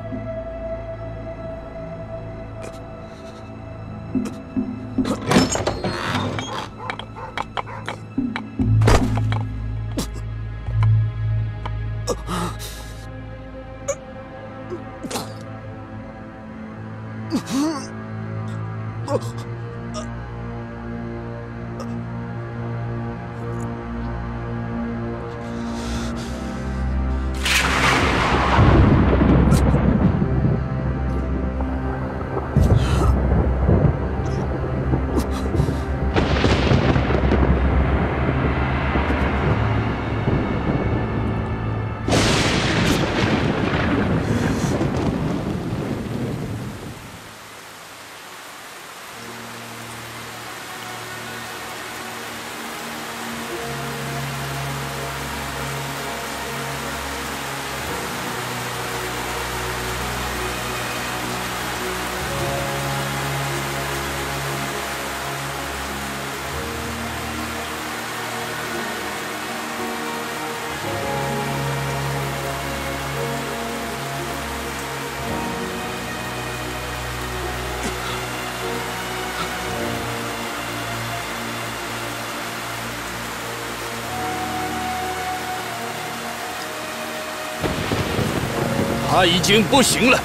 他已经不行了，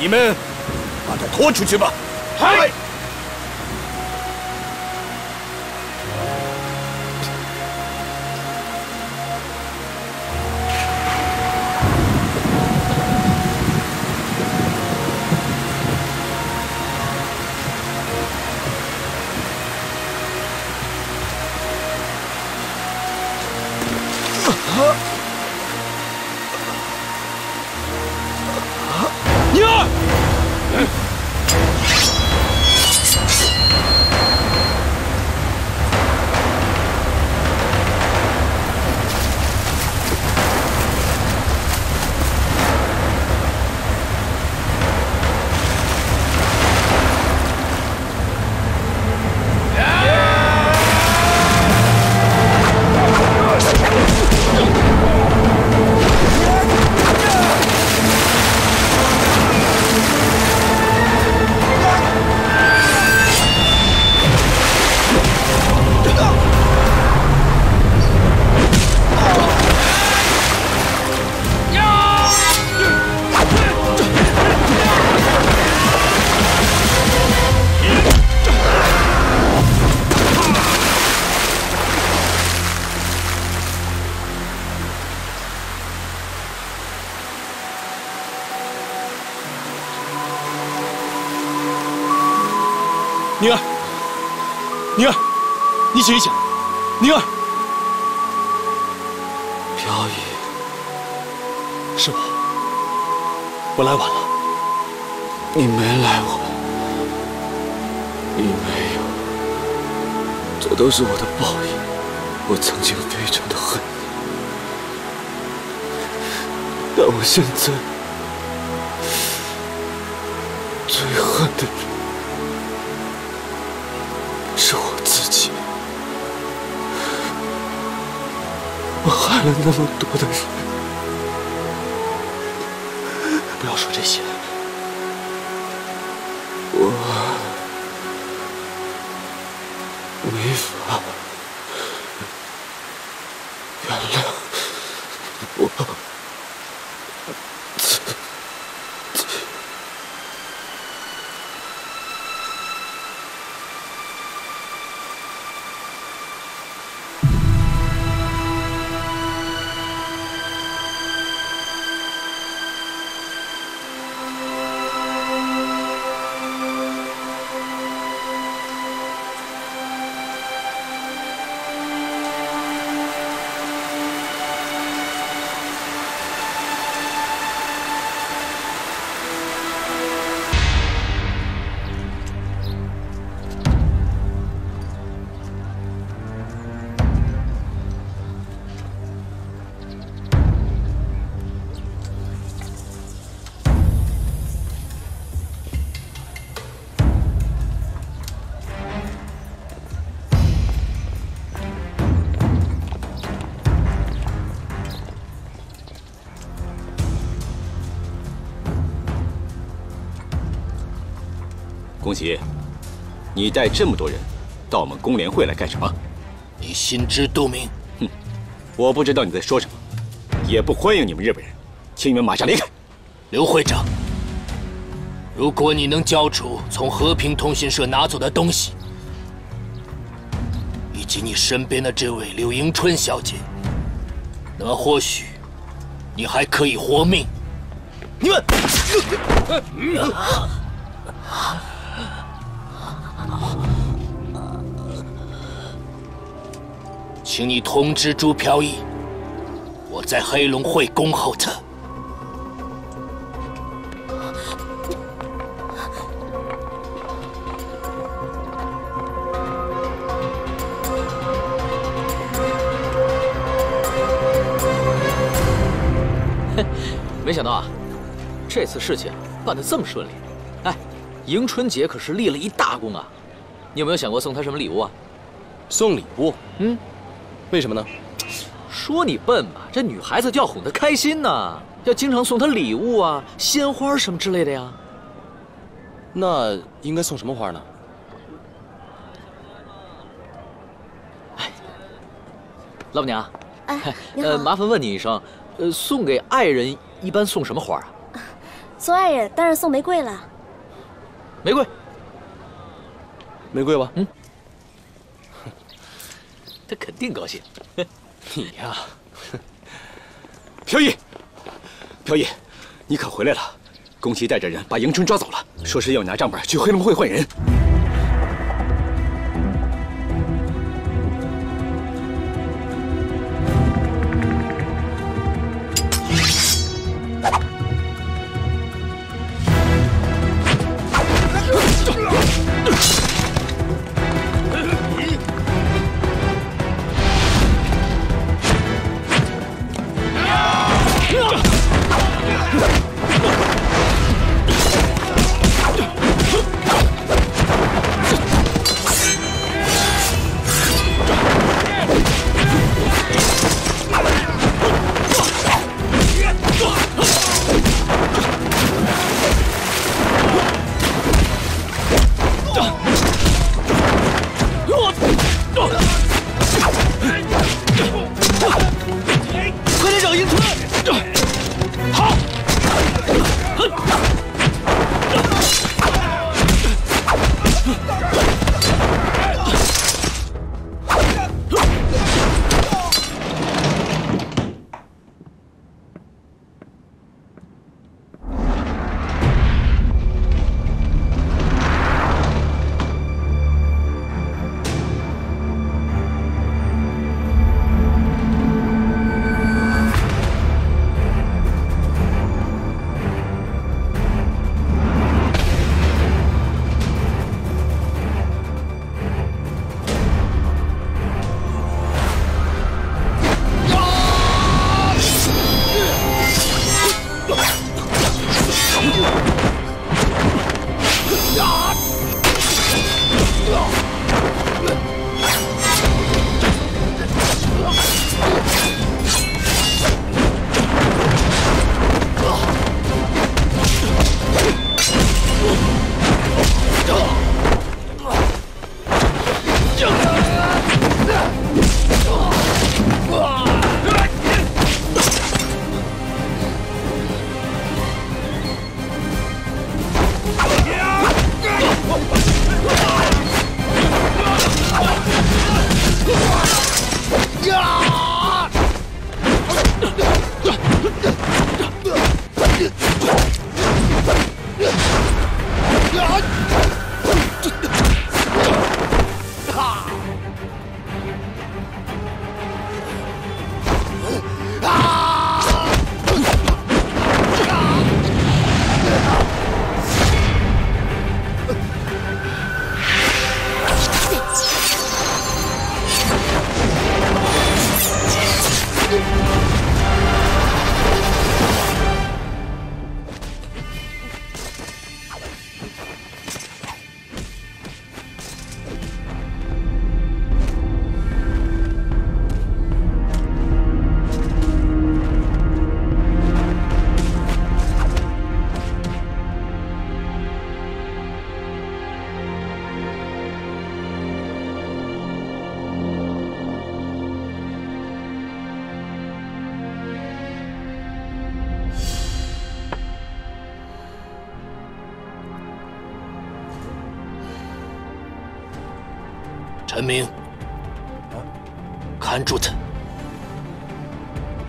你们把他拖出去吧。嗨！你醒一醒，宁儿！飘逸，是我来晚了。你没来晚，你没有，这都是我的报应。我曾经非常的恨你，但我现在最恨的人。 我害了那么多的人，不要说这些。我没法原谅我自己。恭喜，你带这么多人到我们工联会来干什么？你心知肚明。哼，我不知道你在说什么，也不欢迎你们日本人，请你们马上离开。刘会长，如果你能交出从和平通讯社拿走的东西，以及你身边的这位柳迎春小姐，那或许你还可以活命。你们。 请你通知朱飘逸，我在黑龙会恭候他。没想到啊，这次事情办得这么顺利。哎，迎春姐可是立了一大功啊！你有没有想过送她什么礼物啊？送礼物？嗯。 为什么呢？说你笨吧，这女孩子就要哄她开心呢，要经常送她礼物啊，鲜花什么之类的呀。那应该送什么花呢？哎，老板娘，哎，麻烦问你一声，送给爱人一般送什么花啊？送爱人当然送玫瑰了。玫瑰，玫瑰吧，嗯。 他肯定高兴。你呀，飘逸，飘逸，你可回来了！宫崎带着人把迎春抓走了，说是要拿账本去黑龙会换人。陈明，看住他！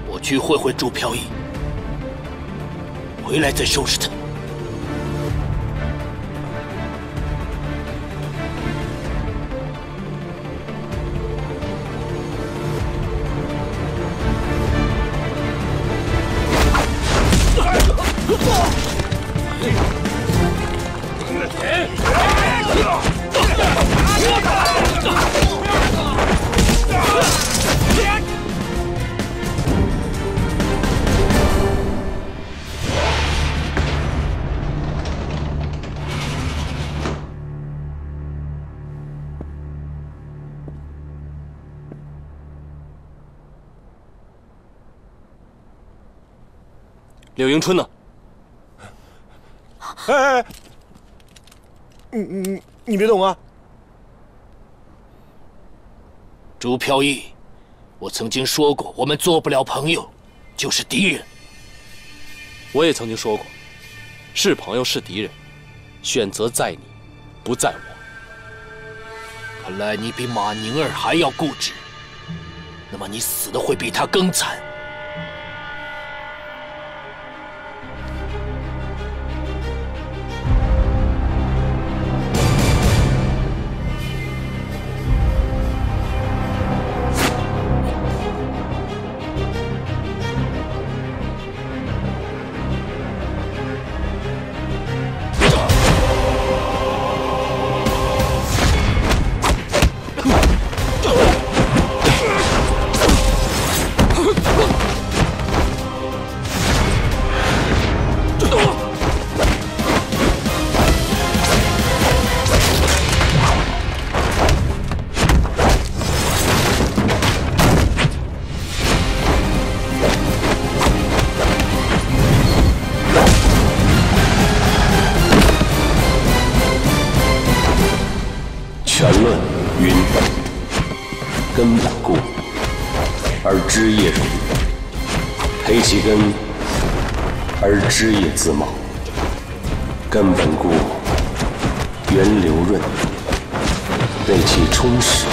我去会会朱飘逸，回来再收拾他。 柳迎春呢？哎，你别动啊！朱飘逸，我曾经说过，我们做不了朋友，就是敌人。我也曾经说过，是朋友是敌人，选择在你，不在我。看来你比马宁儿还要固执，那么你死的会比他更惨。 枝叶荣，培其根，而枝叶自茂；根本固，源流润，内其充实，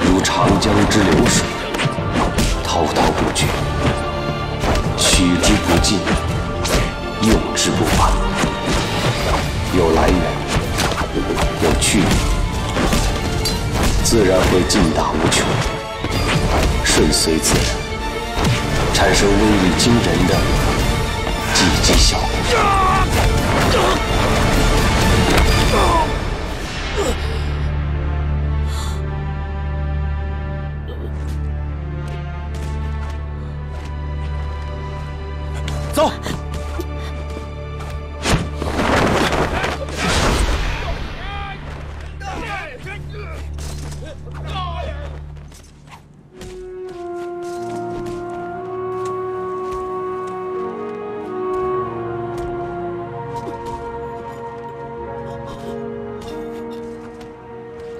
如长江之流水，滔滔不绝。取之不尽，用之不竭。有来源，有去处，自然会劲大无穷。 顺随自然，产生威力惊人的积极效果。走。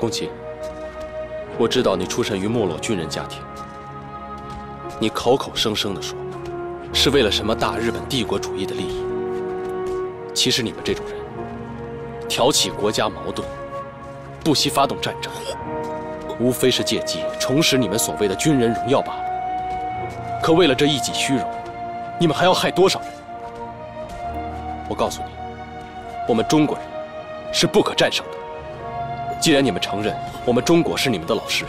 宫崎，我知道你出身于没落军人家庭，你口口声声地说是为了什么大日本帝国主义的利益。其实你们这种人，挑起国家矛盾，不惜发动战争，无非是借机重拾你们所谓的军人荣耀罢了。可为了这一己虚荣，你们还要害多少人？我告诉你，我们中国人是不可战胜的。 既然你们承认我们中国是你们的老师，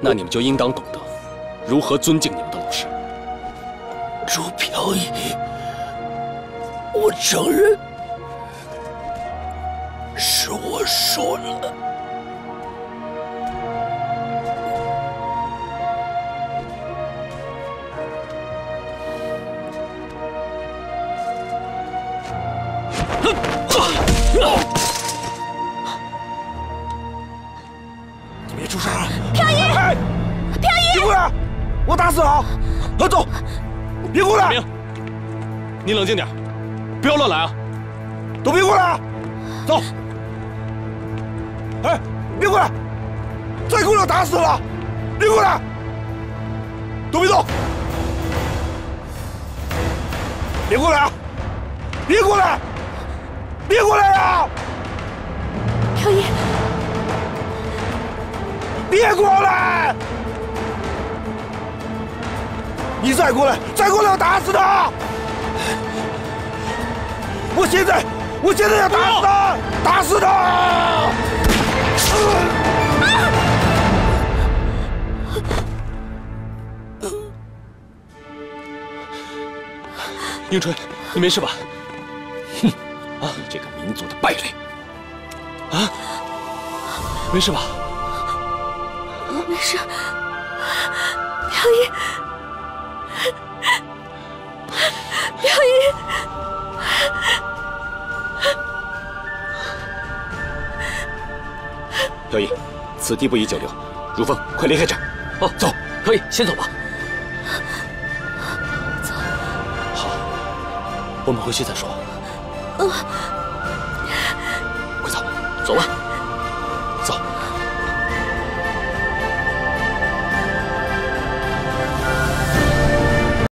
那你们就应当懂得如何尊敬你们的老师。朱飘逸，我承认是我说了。你冷静点，不要乱来啊！都别过来啊！走！哎，别过来！再过来打死了！别过来！都别动！别过来啊！别过来！别过来啊！飘逸，别过来！你再过来，我打死他！我现在要打死他，打死他！英春，你没事吧？哼，啊，这个民族的败类！啊，没事吧？我没事，表姨，表姨，此地不宜久留，如风，快离开这儿！哦，走，可以，先走吧。 我们回去再说。快走，走吧。